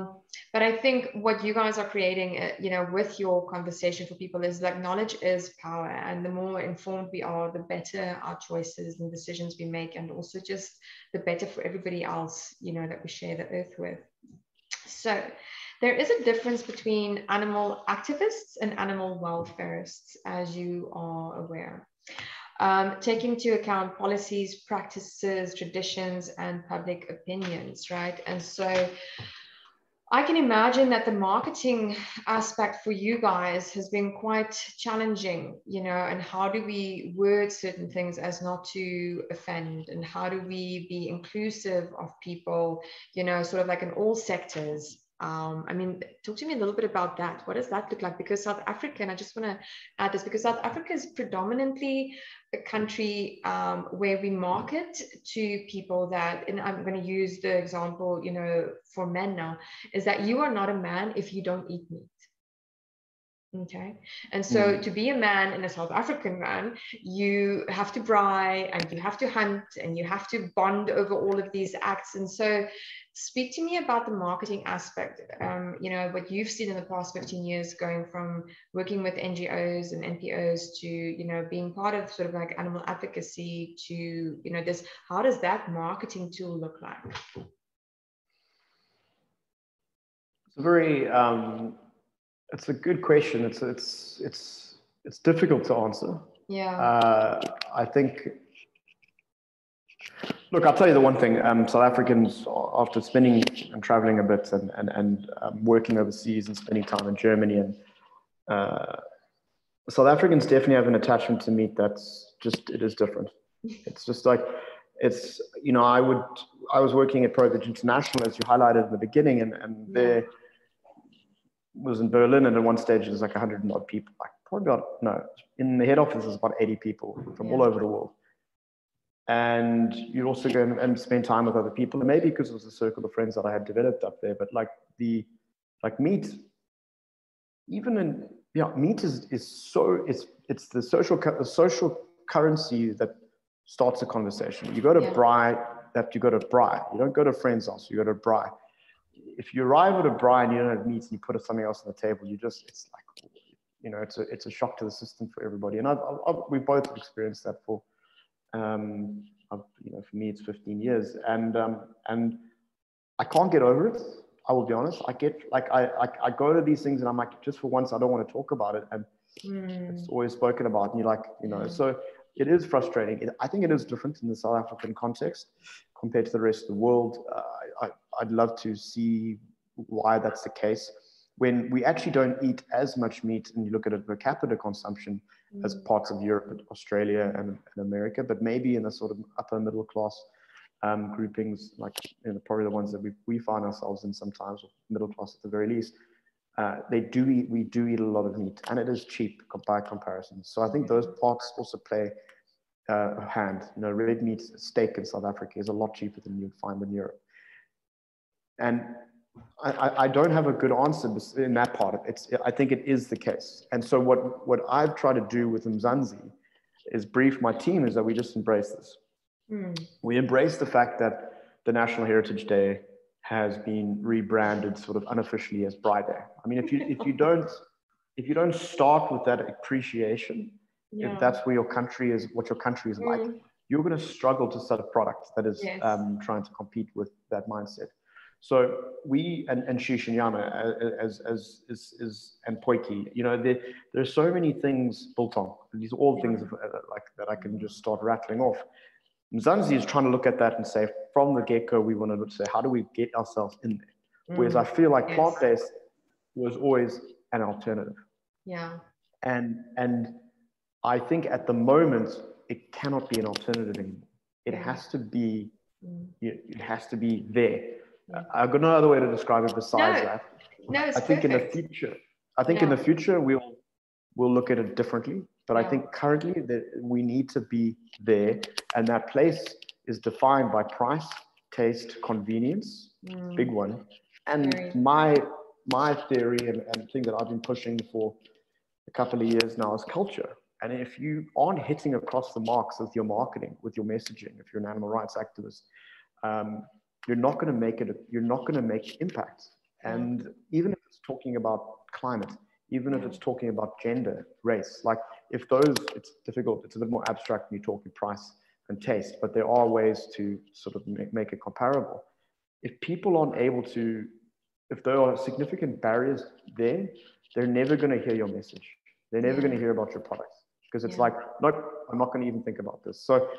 but I think what you guys are creating, uh, you know, with your conversation for people is like, knowledge is power. And the more informed we are, the better our choices and decisions we make, and also just the better for everybody else, you know, that we share the earth with. So there is a difference between animal activists and animal welfarists, as you are aware. um, taking into account policies, practices, traditions, and public opinions, right? And so I can imagine that the marketing aspect for you guys has been quite challenging, you know, and how do we word certain things as not to offend, and how do we be inclusive of people, you know, sort of like in all sectors. Um, I mean, talk to me a little bit about that. What does that look like? Because South Africa, and I just want to add this, because South Africa is predominantly a country um, where we market to people that, and I'm going to use the example, you know, for men now, is that you are not a man if you don't eat meat. Okay. And so mm. to be a man and a South African man, you have to braai and you have to hunt and you have to bond over all of these acts. And so speak to me about the marketing aspect, um, you know, what you've seen in the past fifteen years, going from working with N G Os and N P Os to, you know, being part of sort of like animal advocacy to, you know, this, how does that marketing tool look like? It's a very... Um... It's a good question. It's it's it's it's difficult to answer. Yeah. Uh, I think. Look, I'll tell you the one thing. Um, South Africans, after spending and traveling a bit, and and and um, working overseas and spending time in Germany, and uh, South Africans definitely have an attachment to meat that's just it is different. It's just like it's you know I would I was working at ProVeg International, as you highlighted in the beginning, and and yeah. there. was in Berlin, and at one stage it was like a hundred and odd people, like probably about, no, in the head office is about eighty people from yeah. all over the world. And you'd also go and spend time with other people, and maybe because it was a circle of friends that I had developed up there, but like the, like meat, even in, yeah, meat is, is so, it's it's the social the social currency that starts a conversation. You go to yeah. braai, that you go to braai, you don't go to a friend's house, you go to braai. If you arrive at a braai and you don't have meat and you put something else on the table, you just, it's like, you know, it's a, it's a shock to the system for everybody. And I've, I've, we've both experienced that for, um, I've, you know, for me, it's fifteen years. And um, and I can't get over it. I will be honest. I get, like, I, I, I go to these things and I'm like, just for once, I don't want to talk about it. And mm. it's always spoken about. And you're like, you know, mm. so it is frustrating. It, I think it is different in the South African context compared to the rest of the world. Uh, I, I'd love to see why that's the case when we actually don't eat as much meat and you look at it per capita consumption mm. as parts of Europe and Australia and, and America, but maybe in the sort of upper middle class um, groupings, like you know, probably the ones that we, we find ourselves in sometimes, or middle class at the very least, uh, they do eat, we do eat a lot of meat, and it is cheap by comparison. So I think those parts also play uh, a hand. You know, red meat, steak in South Africa is a lot cheaper than you'd find in Europe. And I, I don't have a good answer in that part. It's, I think it is the case. And so what, what I've tried to do with Mzansi is brief my team is that we just embrace this. Mm. We embrace the fact that the National Heritage Day has been rebranded sort of unofficially as Braai Day. I mean, if you, if you, don't, if you don't start with that appreciation, yeah. if that's where your country is, what your country is mm. like, you're going to struggle to sell a product that is yes. um, trying to compete with that mindset. So we, and, and Shishinyama as, as, as, as, and Poiki, you know, there, there are so many things built on. These are all yeah. things of, uh, like that I can just start rattling off. Mzansi is trying to look at that and say, from the get-go, we want to say, how do we get ourselves in there? Mm. Whereas I feel like yes. plant-based was always an alternative. Yeah. And, and I think at the moment, it cannot be an alternative anymore. It has to be, mm. it, it has to be there. I've got no other way to describe it besides no, that. No, it's I think perfect. in the future, I think no. in the future we'll we'll look at it differently. But no. I think currently that we need to be there, and that place is defined by price, taste, convenience, mm. big one. And Very. my my theory and, and thing that I've been pushing for a couple of years now is culture. And if you aren't hitting across the marks with your marketing, with your messaging, if you're an animal rights activist. Um, You're not going to make it. You're not going to make impact. And even if it's talking about climate, even if it's talking about gender, race, like if those, it's difficult. It's a bit more abstract when you're talking price and taste. But there are ways to sort of make, make it comparable. If people aren't able to, if there are significant barriers there, they're never going to hear your message. They're never going to hear about your products. because it's yeah. like, nope, I'm not going to even think about this. So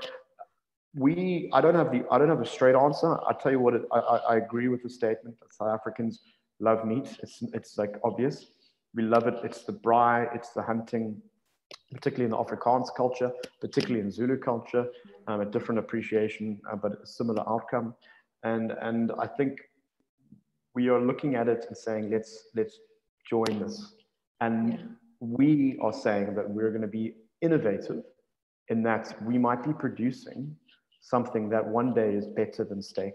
we, I don't have the, I don't have a straight answer. I tell you what, it, I, I agree with the statement that South Africans love meat. It's, it's like obvious. We love it. It's the braai, it's the hunting, particularly in the Afrikaans culture, particularly in Zulu culture, um, a different appreciation, uh, but a similar outcome. And, and I think we are looking at it and saying, let's, let's join this. And yeah. we are saying that we're going to be innovative in that we might be producing something that one day is better than steak.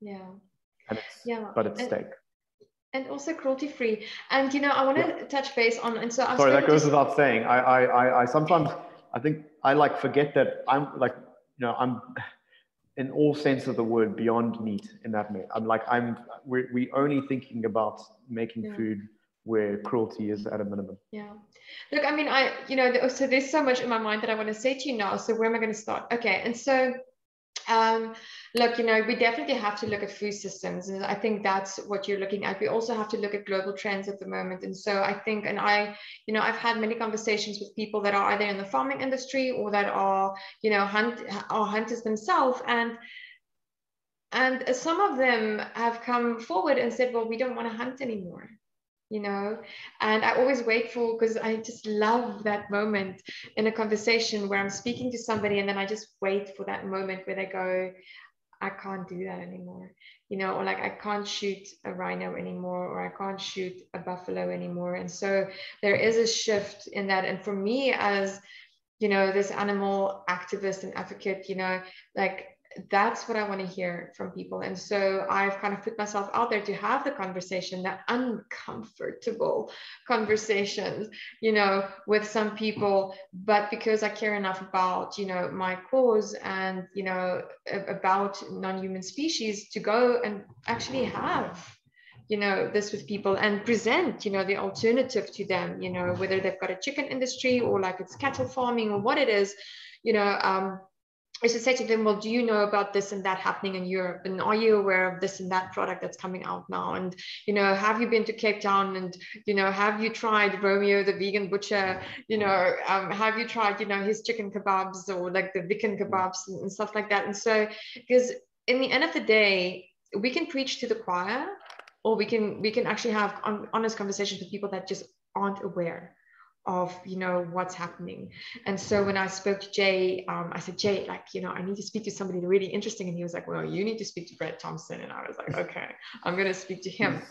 Yeah. And it's, yeah. But it's and, steak. And also cruelty free. And, you know, I want to yeah. touch base on, and so I'm sorry, that goes to... without saying, I, I, I, I sometimes, I think I like forget that I'm like, you know, I'm in all sense of the word beyond meat in that way. I'm like, I'm, we're, we only thinking about making yeah. food where cruelty is at a minimum. Yeah. Look, I mean, I, you know, so there's so much in my mind that I want to say to you now. So where am I going to start? Okay. And so, um, look, you know, we definitely have to look at food systems. And I think that's what you're looking at. We also have to look at global trends at the moment. And so I think, and I, you know, I've had many conversations with people that are either in the farming industry or that are, you know, hunt, are hunters themselves. And and some of them have come forward and said, well, we don't want to hunt anymore. You know, and I always wait for, because I just love that moment in a conversation where I'm speaking to somebody and then I just wait for that moment where they go, I can't do that anymore, you know, or like, I can't shoot a rhino anymore, or I can't shoot a buffalo anymore. And so there is a shift in that. And for me as, you know, this animal activist and advocate, you know, like, that's what I want to hear from people. And so I've kind of put myself out there to have the conversation, the uncomfortable conversations, you know, with some people, but because I care enough about, you know, my cause and, you know, about non-human species to go and actually have, you know, this with people and present, you know, the alternative to them, you know, whether they've got a chicken industry or like it's cattle farming or what it is, you know, um, I should say to them, well, do you know about this and that happening in Europe? And are you aware of this and that product that's coming out now? And, you know, have you been to Cape Town? And, you know, have you tried Romeo, the vegan butcher? You know, um, have you tried, you know, his chicken kebabs or like the vegan kebabs and, and stuff like that? And so, because in the end of the day, we can preach to the choir, or we can, we can actually have on, honest conversations with people that just aren't aware of, you know, what's happening. And so when I spoke to Jay, um, I said, Jay, like, you know, I need to speak to somebody really interesting. And he was like, well, you need to speak to Brett Thompson. And I was like, okay, I'm going to speak to him.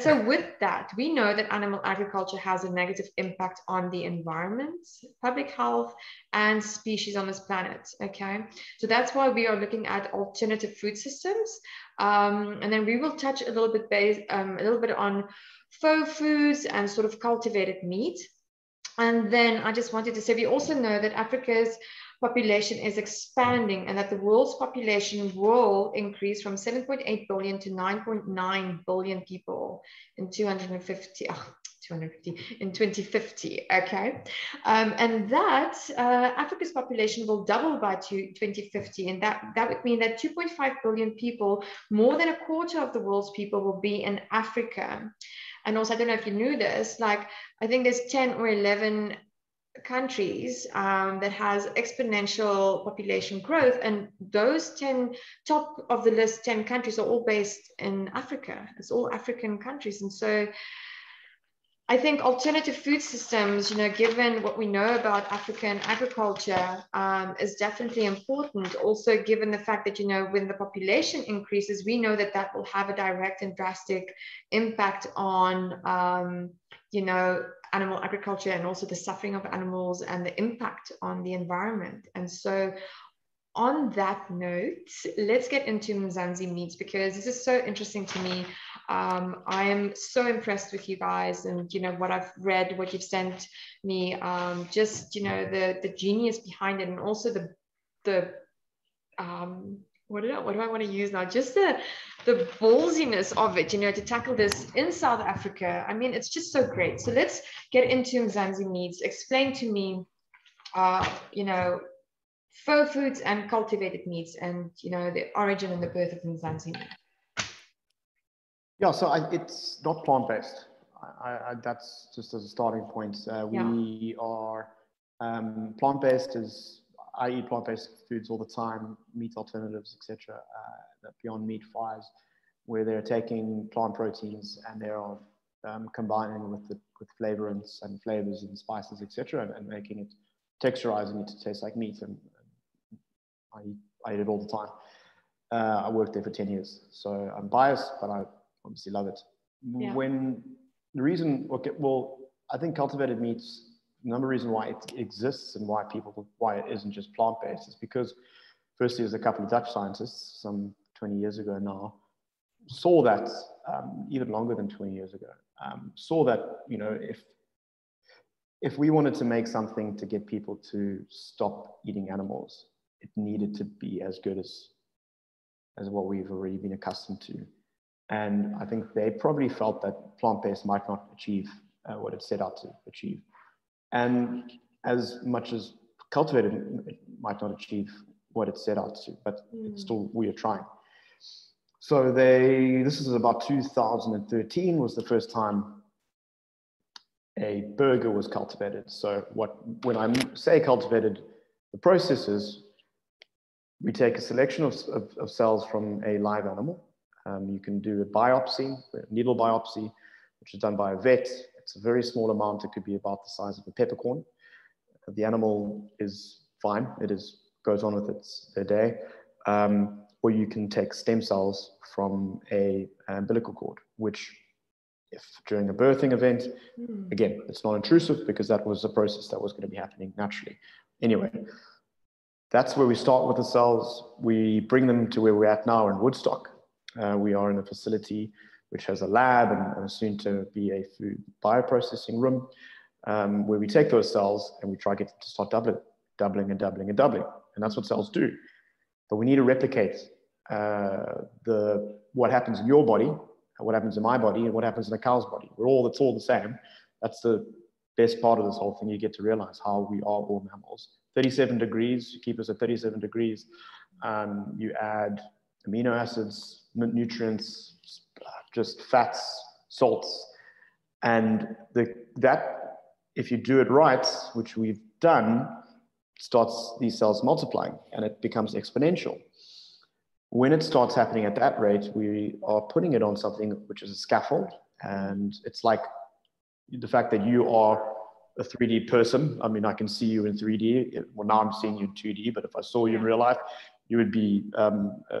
So with that, we know that animal agriculture has a negative impact on the environment, public health, and species on this planet, okay? So that's why we are looking at alternative food systems. Um, and then we will touch a little bit base, um, a little bit on faux foods and sort of cultivated meat. And then I just wanted to say, we also know that Africa's population is expanding and that the world's population will increase from seven point eight billion to nine point nine billion people in two hundred fifty, oh, two hundred fifty in twenty fifty, okay? Um, and that uh, Africa's population will double by twenty fifty, and that, that would mean that two point five billion people, more than a quarter of the world's people, will be in Africa. And also, I don't know if you knew this, like, I think there's ten or eleven countries um, that has exponential population growth, and those ten top of the list ten countries are all based in Africa. It's all African countries. And so I think alternative food systems, you know, given what we know about African agriculture, um, is definitely important. Also, given the fact that, you know, when the population increases, we know that that will have a direct and drastic impact on, um, you know, animal agriculture, and also the suffering of animals and the impact on the environment. And so on that note, let's get into Mzansi Meats, because this is so interesting to me. Um, I am so impressed with you guys and, you know, what I've read, what you've sent me, um, just, you know, the, the genius behind it, and also the, the um, what do I, what do I want to use now? Just the, the ballsiness of it, you know, to tackle this in South Africa. I mean, it's just so great. So let's get into Mzansi Meats. Explain to me, uh, you know, faux foods and cultivated meats, and you know the origin and the birth of Mzansi Meat. Yeah, so I, it's not plant-based. I, I, that's just as a starting point. Uh, we yeah. are um, plant-based. Is I eat plant-based foods all the time, meat alternatives, et cetera. Uh, Beyond Meat fries, where they're taking plant proteins and they are um, combining with the, with flavorants and flavors and spices, et cetera, and, and making it, texturizing it to taste like meat. And, and I, I eat it all the time. Uh, I worked there for ten years, so I'm biased, but I obviously love it. Yeah. When the reason, okay, well, I think cultivated meats, another reason why it exists and why people, why it isn't just plant-based is because, firstly, there's a couple of Dutch scientists, some twenty years ago now, saw that, um, even longer than twenty years ago, um, saw that, you know, if, if we wanted to make something to get people to stop eating animals, it needed to be as good as, as what we've already been accustomed to. And I think they probably felt that plant-based might not achieve uh, what it set out to achieve. And as much as cultivated, it might not achieve what it set out to, but mm. it's still, we are trying. So they, this is about two thousand thirteen was the first time a burger was cultivated. So what, when I say cultivated, the process is we take a selection of, of, of cells from a live animal. Um, you can do a biopsy, a needle biopsy, which is done by a vet. It's a very small amount. It could be about the size of a peppercorn. The animal is fine. It is, goes on with its their day. Um, or you can take stem cells from a umbilical cord, which if during a birthing event, mm. again, it's not intrusive because that was a process that was going to be happening naturally. Anyway, that's where we start with the cells. We bring them to where we're at now in Woodstock. Uh, we are in a facility which has a lab and, and soon to be a food bioprocessing room, um, where we take those cells and we try to get them to start doubling, doubling and doubling and doubling. And that's what cells do. But we need to replicate uh, the what happens in your body, what happens in my body, and what happens in a cow's body. We're all, it's all the same. That's the best part of this whole thing. You get to realize how we are all mammals. thirty-seven degrees, keep us at thirty-seven degrees. Um, you add amino acids, nutrients, just fats, salts. And the, that, if you do it right, which we've done, starts these cells multiplying and it becomes exponential. When it starts happening at that rate, we are putting it on something which is a scaffold. And it's like the fact that you are a three D person. I mean, I can see you in three D. Well, now I'm seeing you in two D, but if I saw you in real life, you would be um, a,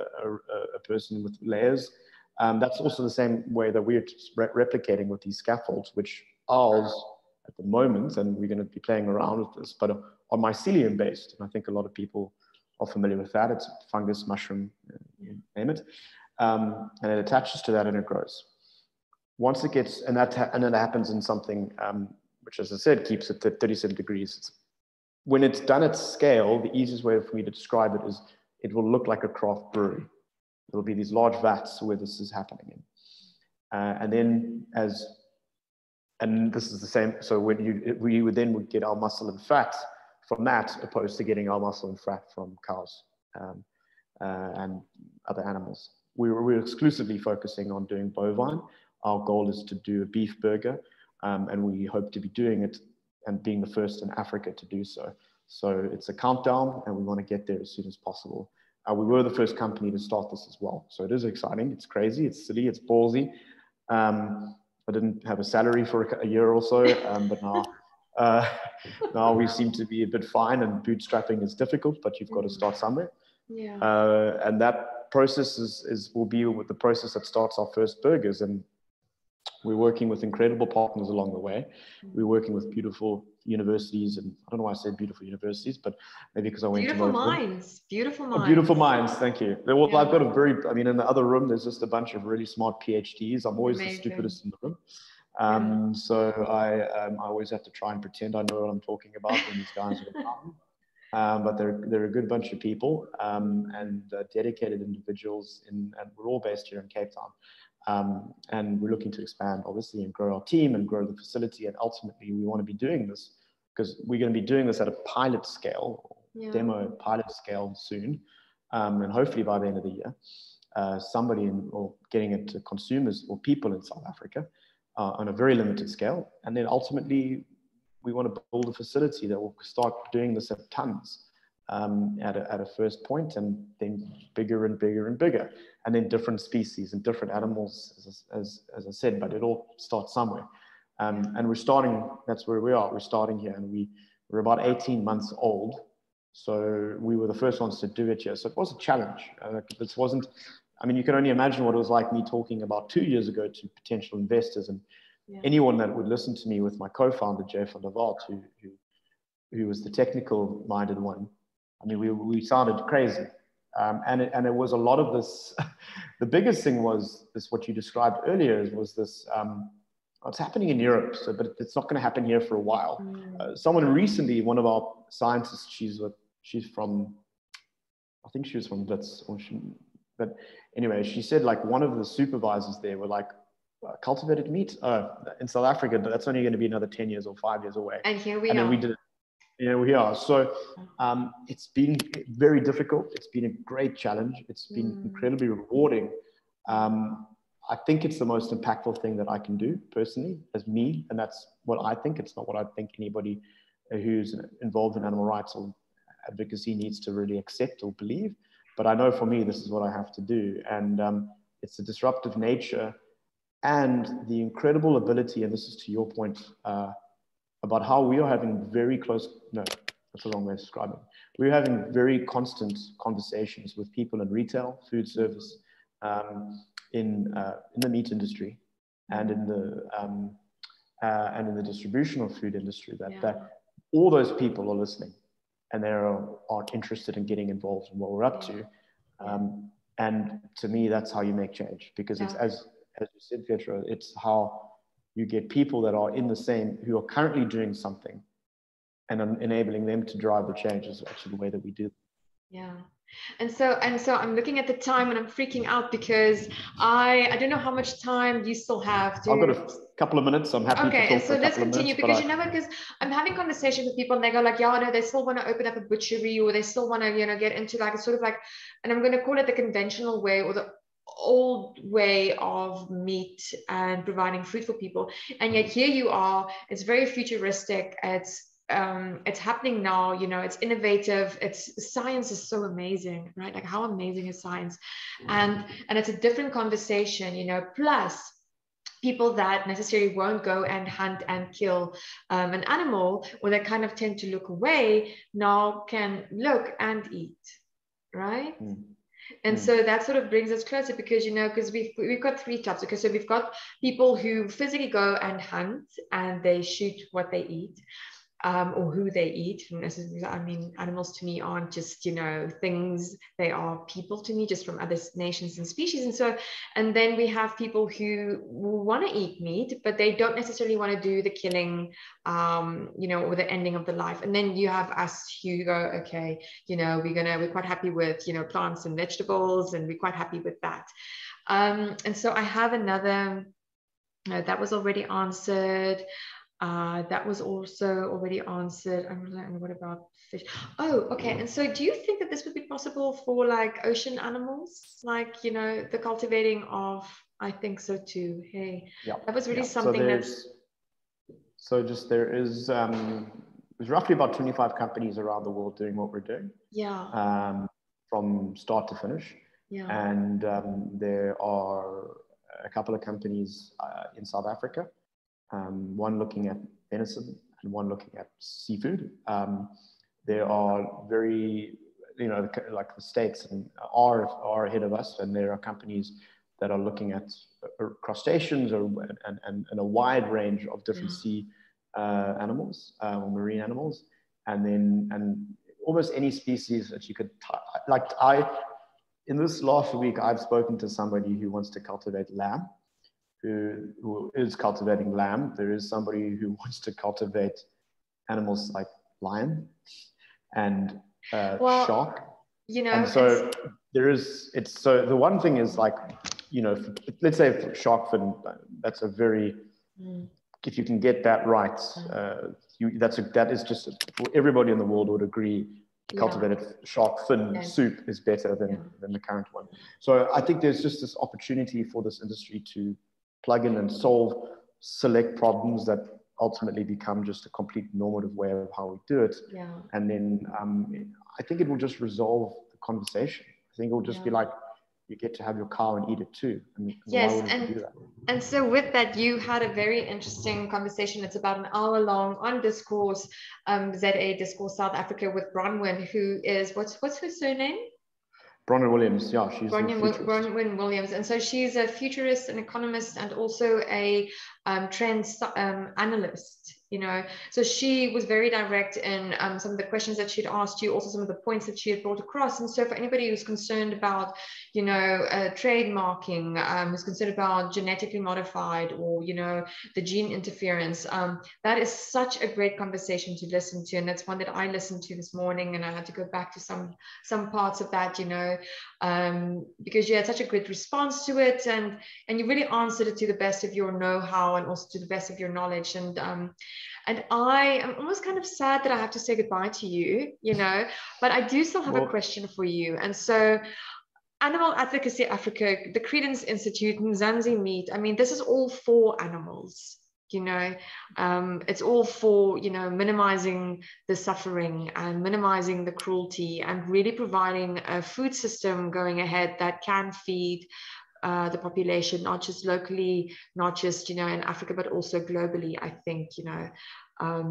a person with layers. Um, that's also the same way that we're re replicating with these scaffolds, which ours at the moment, and we're going to be playing around with this, but are mycelium based. And I think a lot of people are familiar with that. It's fungus, mushroom, you name it. Um, and it attaches to that and it grows. Once it gets, and that, and then it happens in something, um, which as I said, keeps it at thirty-seven degrees. It's, when it's done at scale, the easiest way for me to describe it is it will look like a craft brewery. There will be these large vats where this is happening in. Uh, and then as, and this is the same, so when you, we would then would get our muscle and fat from that, opposed to getting our muscle and fat from cows um, uh, and other animals. We were, we were exclusively focusing on doing bovine. Our goal is to do a beef burger, um, and we hope to be doing it and being the first in Africa to do so. So it's a countdown and we want to get there as soon as possible. Uh, we were the first company to start this as well. So it is exciting, it's crazy, it's silly, it's ballsy. Um, I didn't have a salary for a year or so, um, but now, uh, now we seem to be a bit fine, and bootstrapping is difficult, but you've got to start somewhere. Yeah. Uh, and that process is, is, will be with the process that starts our first burgers. And we're working with incredible partners along the way. We're working with beautiful universities, and I don't know why I said beautiful universities, but maybe because I went beautiful to beautiful minds, beautiful minds, oh, beautiful minds. Thank you. Well, yeah. I've got a very, I mean, in the other room, there's just a bunch of really smart PhDs. I'm always Amazing. the stupidest in the room, um, yeah. so I, um, I always have to try and pretend I know what I'm talking about when these guys are around. Um, but they're they're a good bunch of people, um, and uh, dedicated individuals, in, and we're all based here in Cape Town. Um, and we're looking to expand, obviously, and grow our team and grow the facility. And ultimately, we want to be doing this because we're going to be doing this at a pilot scale, yeah. demo pilot scale soon. Um, and hopefully by the end of the year, uh, somebody in, or getting it to consumers or people in South Africa uh, on a very limited scale. And then ultimately, we want to build a facility that will start doing this at tons um, at, a, at a first point, and then bigger and bigger and bigger. And then different species and different animals, as, as, as I said, but it all starts somewhere. Um, and we're starting, that's where we are, we're starting here, and we, we're about eighteen months old. So we were the first ones to do it here. So it was a challenge. Uh, this wasn't, I mean, you can only imagine what it was like me talking about two years ago to potential investors and yeah. anyone that would listen to me with my co-founder, Jeff Duvall, who, who, who was the technical minded one. I mean, we, we sounded crazy. Um, and, it, and it was a lot of this, the biggest thing was this, what you described earlier was this, um, it's happening in Europe, so but it's not going to happen here for a while. Mm. Uh, someone recently, one of our scientists, she's a, she's from, I think she was from Blitz, or she, but anyway, she said like one of the supervisors there were like, uh, cultivated meat uh, in South Africa, but that's only going to be another ten years or five years away. And here we and are. Then we did it. Yeah, we are. So um, it's been very difficult. It's been a great challenge. It's been mm. incredibly rewarding. Um, I think it's the most impactful thing that I can do personally as me. And that's what I think. It's not what I think anybody who's involved in animal rights or advocacy needs to really accept or believe. But I know for me, this is what I have to do. And um, it's the disruptive nature and the incredible ability. And this is to your point uh, about how we are having very close, no, that's a long way of describing. We're having very constant conversations with people in retail, food service, um, in uh, in the meat industry and in the um, uh, and in the distribution of food industry, that, yeah. that all those people are listening and they are, are interested in getting involved in what we're up to. Um, and to me, that's how you make change, because yeah. it's, as, as you said, Pietro, it's how you get people that are in the same, who are currently doing something and enabling them to drive the change is actually the way that we do. Yeah. And so, and so I'm looking at the time and I'm freaking out because I, I don't know how much time you still have. To... I've got a couple of minutes. I'm happy okay, to talk so let's continue minutes, because I... you know, because I'm having conversations with people and they go like, yeah, no, they still want to open up a butchery, or they still want to, you know, get into like, it's sort of like, and I'm going to call it the conventional way or the old way of meat and providing food for people. And yet here you are, it's very futuristic. It's, um it's happening now, you know, it's innovative, it's science is so amazing, right? Like how amazing is science? And and it's a different conversation, you know, plus people that necessarily won't go and hunt and kill um, an animal, or they kind of tend to look away, now can look and eat, right? Mm. And mm. so that sort of brings us closer, because, you know, because we've, we've got three types. Okay, so we've got people who physically go and hunt and they shoot what they eat. Um, or who they eat. I mean, animals to me aren't just, you know, things, they are people to me, just from other nations and species. And so, and then we have people who want to eat meat, but they don't necessarily want to do the killing, um, you know, or the ending of the life. And then you have us who go, okay, you know, we're gonna, we're quite happy with, you know, plants and vegetables, and we're quite happy with that. Um, and so I have another, no, that was already answered. Uh, that was also already answered. I'm learning, what about fish? Oh, okay. And so do you think that this would be possible for like ocean animals? Like, you know, the cultivating of, I think so too. Hey, yeah. that was really yeah. something so that's... So just there is, um, there's roughly about twenty-five companies around the world doing what we're doing. Yeah. Um, from start to finish. Yeah. And um, there are a couple of companies uh, in South Africa. Um, one looking at venison and one looking at seafood. Um, there are very, you know, like the States and are, are ahead of us, and there are companies that are looking at crustaceans or, and, and, and a wide range of different yeah. sea uh, animals uh, or marine animals. And then, and almost any species that you could, like I, in this last week, I've spoken to somebody who wants to cultivate lamb. Who, who is cultivating lamb. There is somebody who wants to cultivate animals like lion and uh, well, shark. You know, and so it's... there is, it's so the one thing is like, you know, for, let's say for shark fin, that's a very, mm. if you can get that right, uh, you, that's a, that is just, a, everybody in the world would agree cultivated yeah. shark fin yeah. soup is better than, yeah. than the current one. So I think there's just this opportunity for this industry to plug in and solve select problems that ultimately become just a complete normative way of how we do it. Yeah. And then um, I think it will just resolve the conversation. I think it will just yeah. be like, you get to have your cow and eat it too. I mean, yes, and, and so with that, you had a very interesting conversation. It's about an hour long on Discourse, um, Z A Discourse South Africa with Bronwyn, who is, what's what's her surname? Bronwyn Williams, yeah, she's Bronwyn, Bronwyn Williams, and so she's a futurist, an economist, and also a um, trend um, analyst. You know, so she was very direct in um, some of the questions that she'd asked you, also some of the points that she had brought across. And so for anybody who's concerned about, you know, uh, trademarking, um, who's concerned about genetically modified or, you know, the gene interference, um, that is such a great conversation to listen to. And that's one that I listened to this morning, and I had to go back to some, some parts of that, you know, um, because you had such a great response to it, and, and you really answered it to the best of your know-how and also to the best of your knowledge. And, um, And I am almost kind of sad that I have to say goodbye to you, you know, but I do still have well, a question for you. And so Animal Advocacy Africa, the Credence Institute, Mzansi Meat, I mean, this is all for animals, you know, um, it's all for, you know, minimizing the suffering and minimizing the cruelty and really providing a food system going ahead that can feed Uh, the population, not just locally, not just, you know, in Africa, but also globally. I think, you know, um,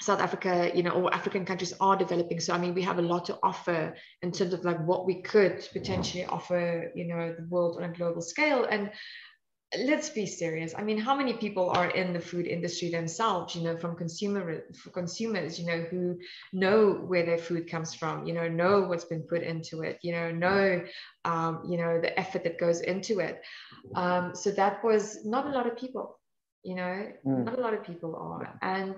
South Africa, you know, all African countries are developing. So, I mean, we have a lot to offer in terms of like what we could potentially offer, you know, the world on a global scale. And let's be serious. I mean, how many people are in the food industry themselves, you know, from consumer, for consumers, you know, who know where their food comes from, you know, know what's been put into it, you know, know, um, you know, the effort that goes into it. Um, so that was not a lot of people, you know, mm. not a lot of people are. And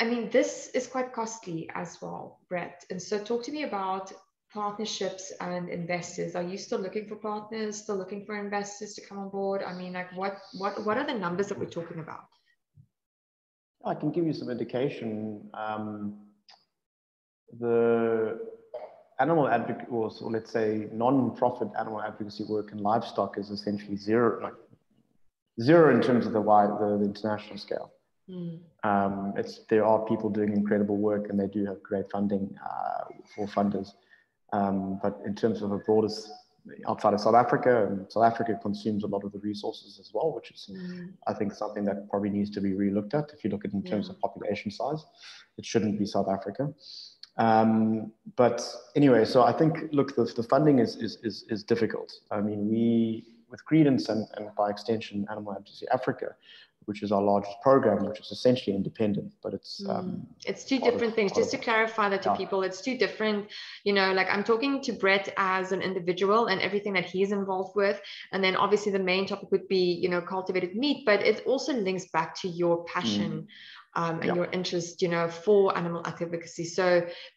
I mean, this is quite costly as well, Brett. And so talk to me about partnerships and investors. Are you still looking for partners, still looking for investors to come on board? I mean, like what what what are the numbers that we're talking about? I can give you some indication. Um, the animal advocate, or so let's say non-profit animal advocacy work in livestock is essentially zero, like zero in terms of the wide the, the international scale. Mm. Um, it's there are people doing incredible work, and they do have great funding uh, for funders. Um, but in terms of a broader, outside of South Africa, and South Africa consumes a lot of the resources as well, which is, mm. I think, something that probably needs to be re-looked at. If you look at it in yeah. terms of population size, it shouldn't be South Africa. Um, but anyway, so I think, look, the, the funding is, is, is, is difficult. I mean, we, with Credence and, and by extension, Animal Advocacy Africa, which is our largest program, which is essentially independent, but it's um, it's two different of, things. Just to clarify that to yeah. people, it's two different, you know, like I'm talking to Brett as an individual and everything that he's involved with. And then obviously the main topic would be, you know, cultivated meat, but it also links back to your passion mm. um, and yeah. your interest, you know, for animal advocacy. So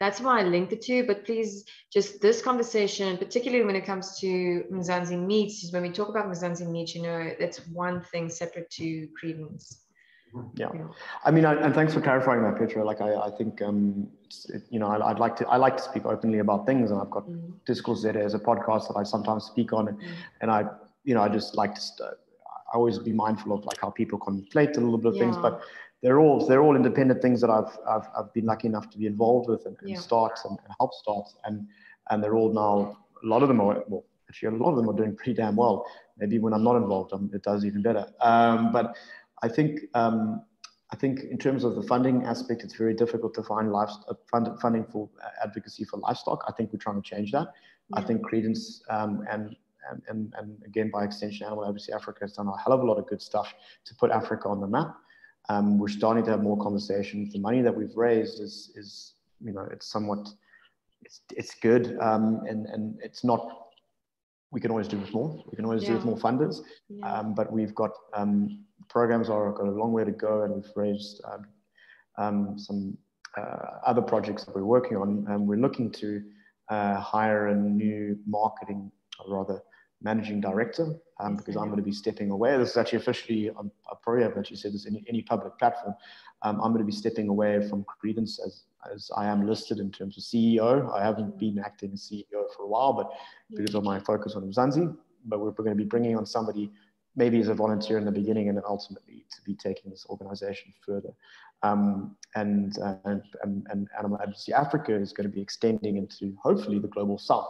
that's why I linked the two, but please just this conversation, particularly when it comes to Mzansi Meats, is when we talk about Mzansi Meats, you know, that's one thing separate to Credence. Yeah, I mean, I, and thanks for clarifying that, Petra. Like, I, I think, um, it's, it, you know, I, I'd like to, I like to speak openly about things, and I've got mm. Discourse Z A as a podcast that I sometimes speak on, and, mm. and I, you know, I just like to, st I always be mindful of like how people conflate a little bit of yeah. things, but they're all they're all independent things that I've I've, I've been lucky enough to be involved with and, and yeah. start and, and help start, and and they're all now a lot of them are well, actually a lot of them are doing pretty damn well. Maybe when I'm not involved, I'm, it does even better. Um, but I think um, I think in terms of the funding aspect, it's very difficult to find life, fund, funding for advocacy for livestock. I think we're trying to change that. Yeah. I think Credence um, and, and, and, and again, by extension, Animal Advocacy Africa has done a hell of a lot of good stuff to put Africa on the map. Um, we're starting to have more conversations. The money that we've raised is, is you know, it's somewhat, it's, it's good um, and, and it's not, we can always do with more. We can always yeah. do with more funders, yeah. um, but we've got, um, programs are got a long way to go, and we've raised um, um, some uh, other projects that we're working on, and we're looking to uh, hire a new marketing, or rather managing director, um, because I'm going to be stepping away. This is actually officially, um, I probably haven't actually said this in any public platform. Um, I'm going to be stepping away from Credence as as I am listed in terms of C E O. I haven't been acting as C E O for a while, but because of my focus on Mzansi, but we're going to be bringing on somebody maybe as a volunteer in the beginning and then ultimately to be taking this organization further. Um, and, uh, and, and Animal Advocacy Africa is going to be extending into hopefully the global South,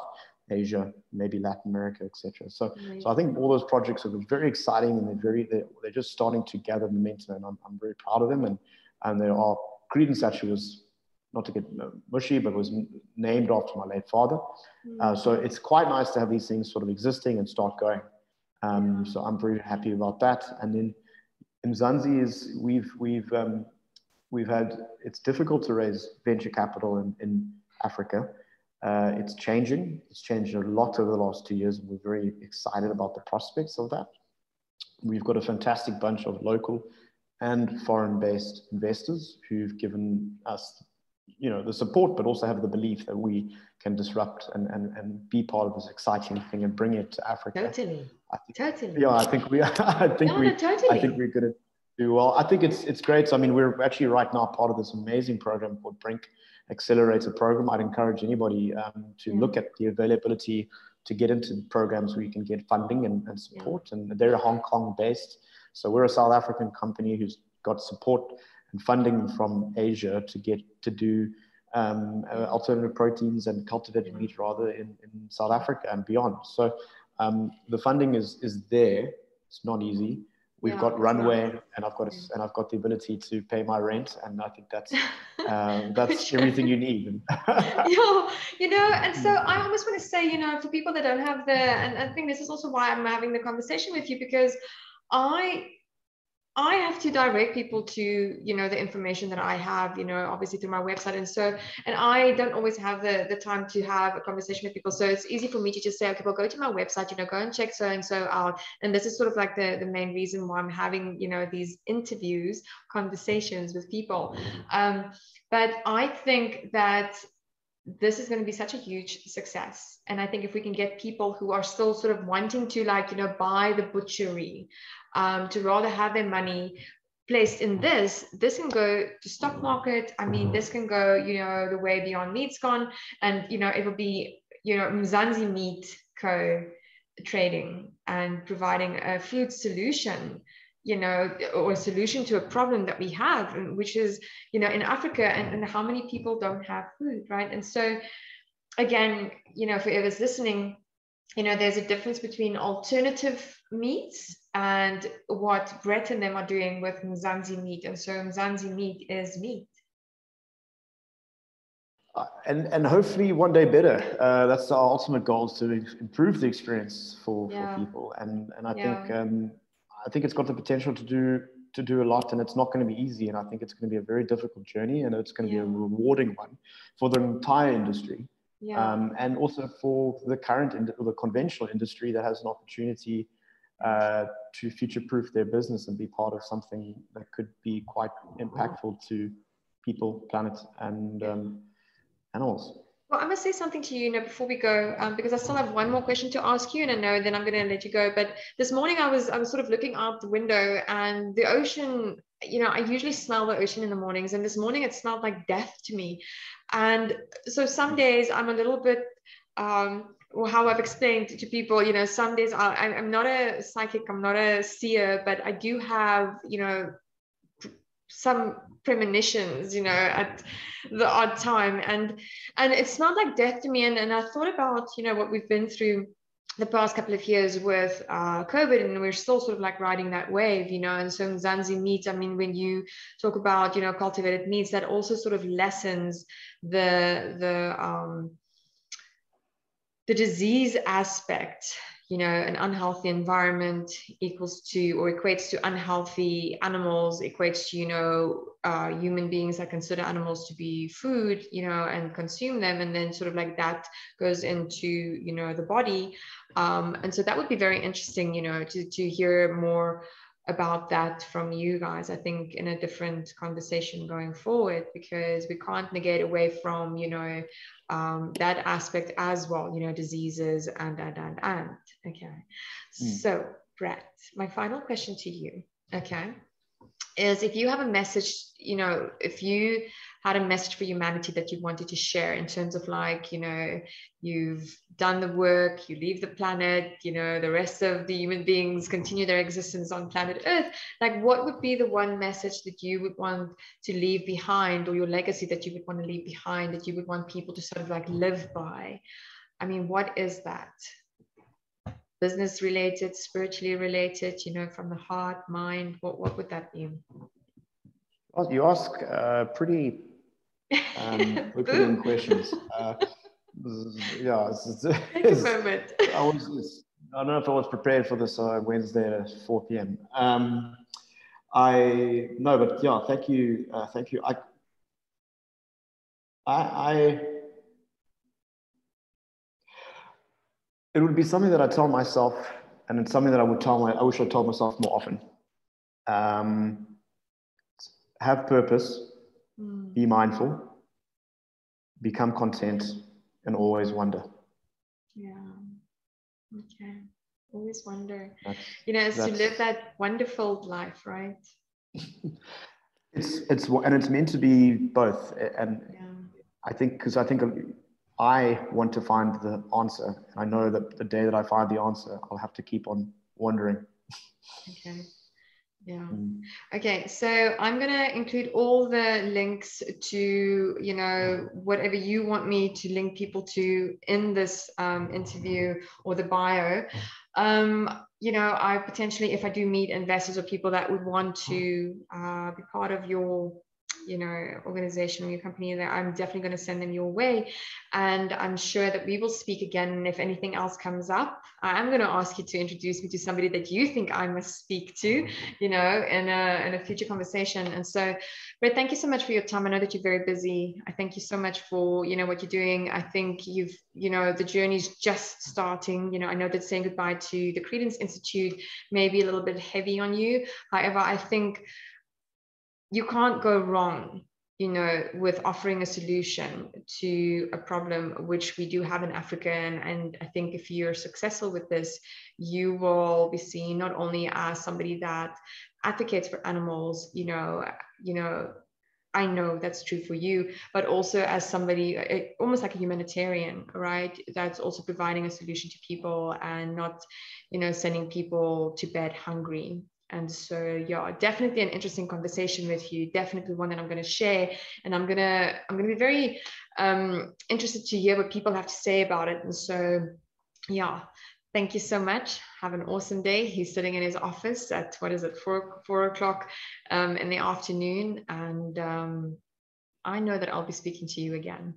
Asia, maybe Latin America, et cetera. So, right. so I think all those projects are very exciting, and they're very they're, they're just starting to gather momentum, and I'm, I'm very proud of them. And and there are Credence actually was not to get mushy, but was named after my late father. Mm. Uh, so it's quite nice to have these things sort of existing and start going. Um, yeah. So I'm very happy about that. And then Mzansi is we've we've um, we've had it's difficult to raise venture capital in, in Africa. Uh, it's changing. It's changed a lot over the last two years. And we're very excited about the prospects of that. We've got a fantastic bunch of local and foreign-based investors who've given us, you know, the support, but also have the belief that we can disrupt and and, and be part of this exciting thing and bring it to Africa. Totally. I think, totally. Yeah, I think we. I think no, we. No, totally. I think we're going to do well. I think it's it's great. So, I mean, we're actually right now part of this amazing program called Brink Accelerator program. I'd encourage anybody um, to yeah. look at the availability to get into programs where you can get funding and, and support. Yeah. And they're Hong Kong based. So we're a South African company who's got support and funding from Asia to get to do um, uh, alternative proteins and cultivated meat rather in, in South Africa and beyond. So um, the funding is is there. It's not easy. We've yeah, got runway, and I've got a, and I've got the ability to pay my rent, and I think that's um, that's sure. everything you need. yeah, you know, and so I almost want to say, you know, for people that don't have the, and I think this is also why I'm having the conversation with you, because I I have to direct people to, you know, the information that I have, you know, obviously through my website, and so, and I don't always have the the time to have a conversation with people, so it's easy for me to just say, okay, well, go to my website, you know, go and check so and so out. And this is sort of like the the main reason why I'm having, you know, these interviews, conversations with people. Um, but I think that this is going to be such a huge success. And I think if we can get people who are still sort of wanting to, like, you know, buy the butchery, um, to rather have their money placed in this, this can go to stock market. I mean, this can go, you know, the way Beyond Meat's gone, and, you know, it will be, you know, Mzansi Meat Co trading and providing a food solution, you know, or a solution to a problem that we have, which is, you know, in Africa, and, and how many people don't have food, right? And so, again, you know, for whoever's listening, you know, there's a difference between alternative meats and what Brett and them are doing with Mzansi Meat. And so Mzansi Meat is meat. Uh, and, and hopefully one day better. Uh, that's our ultimate goal, is to improve the experience for, yeah. for people. And, and I yeah. think... Um, I think it's got the potential to do to do a lot, and it's not going to be easy. And I think it's going to be a very difficult journey, and it's going to yeah. be a rewarding one for the entire industry, yeah. um, and also for the current ind- or the conventional industry that has an opportunity uh, to future-proof their business and be part of something that could be quite impactful to people, planet, and um, animals. Well, I must say something to you, you know, before we go, um, because I still have one more question to ask you, and I know then I'm going to let you go. But this morning I was I was sort of looking out the window, and the ocean, you know, I usually smell the ocean in the mornings, and this morning it smelled like death to me. And so some days I'm a little bit, um, or how I've explained to people, you know, some days I, I'm not a psychic, I'm not a seer, but I do have, you know, some premonitions, you know, at the odd time, and and it smelled like death to me. And, and I thought about, you know, what we've been through the past couple of years with uh COVID, and we're still sort of like riding that wave, you know. And so Mzansi Meat, I mean, when you talk about, you know, cultivated meats, that also sort of lessens the the um the disease aspect. You know, an unhealthy environment equals to, or equates to, unhealthy animals, equates to, you know, uh, human beings that consider animals to be food, you know, and consume them. And then sort of like that goes into, you know, the body. Um, and so that would be very interesting, you know, to, to hear more about that from you guys, I think, in a different conversation going forward, because we can't negate away from, you know, um, that aspect as well, you know, diseases and, and, and, and, okay. Mm. So, Brett, my final question to you, okay, is if you have a message, you know, if you had a message for humanity that you wanted to share in terms of like, you know, you've done the work, you leave the planet, you know, the rest of the human beings continue their existence on planet Earth. Like, what would be the one message that you would want to leave behind, or your legacy that you would want to leave behind, that you would want people to sort of like live by? I mean, what is that? Business related, spiritually related, you know, from the heart, mind, what, what would that be? Well, you ask uh, pretty um, opening questions. Uh, yeah, it's, it's, it's, I was, it's, I don't know if I was prepared for this uh, Wednesday at four p m Um, I no, but yeah, thank you, uh, thank you. I, I, I, it would be something that I tell myself, and it's something that I would tell my. I wish I told myself more often. Um, Have purpose, mm. be mindful, become content, and always wonder. Yeah. Okay. Always wonder. That's, you know, it's to live that wonderful life, right? it's it's and it's meant to be both. And yeah. I think because I think I want to find the answer, and I know that the day that I find the answer, I'll have to keep on wondering. Okay. Yeah. Okay. So I'm going to include all the links to, you know, whatever you want me to link people to in this um, interview or the bio. Um, you know, I potentially, if I do meet investors or people that would want to uh, be part of your, you know, organization or your company, that I'm definitely going to send them your way. And I'm sure that we will speak again. If anything else comes up, I'm going to ask you to introduce me to somebody that you think I must speak to, you know, in a, in a future conversation. And so, Brett, thank you so much for your time. I know that you're very busy. I thank you so much for, you know, what you're doing. I think you've, you know, the journey's just starting. You know, I know that saying goodbye to the Credence Institute may be a little bit heavy on you. However, I think you can't go wrong, you know, with offering a solution to a problem which we do have in Africa. And, and I think if you're successful with this, you will be seen not only as somebody that advocates for animals, you know, you know, I know that's true for you, but also as somebody, almost like a humanitarian, right? That's also providing a solution to people and not, you know, sending people to bed hungry. And so, yeah, definitely an interesting conversation with you. Definitely one that I'm going to share, and I'm gonna I'm gonna be very um, interested to hear what people have to say about it. And so, yeah, thank you so much. Have an awesome day. He's sitting in his office at what is it, four four o'clock um, in the afternoon, and um, I know that I'll be speaking to you again.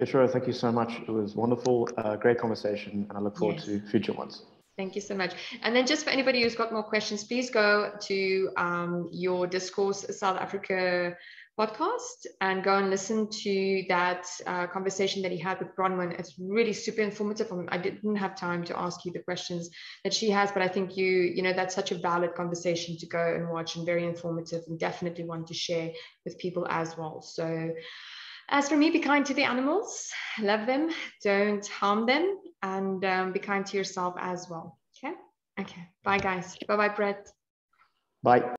Petro, thank you so much. It was wonderful, uh, great conversation, and I look forward yes. to future ones. Thank you so much. And then just for anybody who's got more questions, please go to um, your Discourse South Africa podcast and go and listen to that uh, conversation that he had with Bronwyn. It's really super informative. I didn't have time to ask you the questions that she has, but I think you, you know, that's such a valid conversation to go and watch, and very informative, and definitely one to share with people as well. So as for me, be kind to the animals, love them, don't harm them, and um, be kind to yourself as well. Okay? Okay. Bye, guys. Bye-bye, Brett. Bye.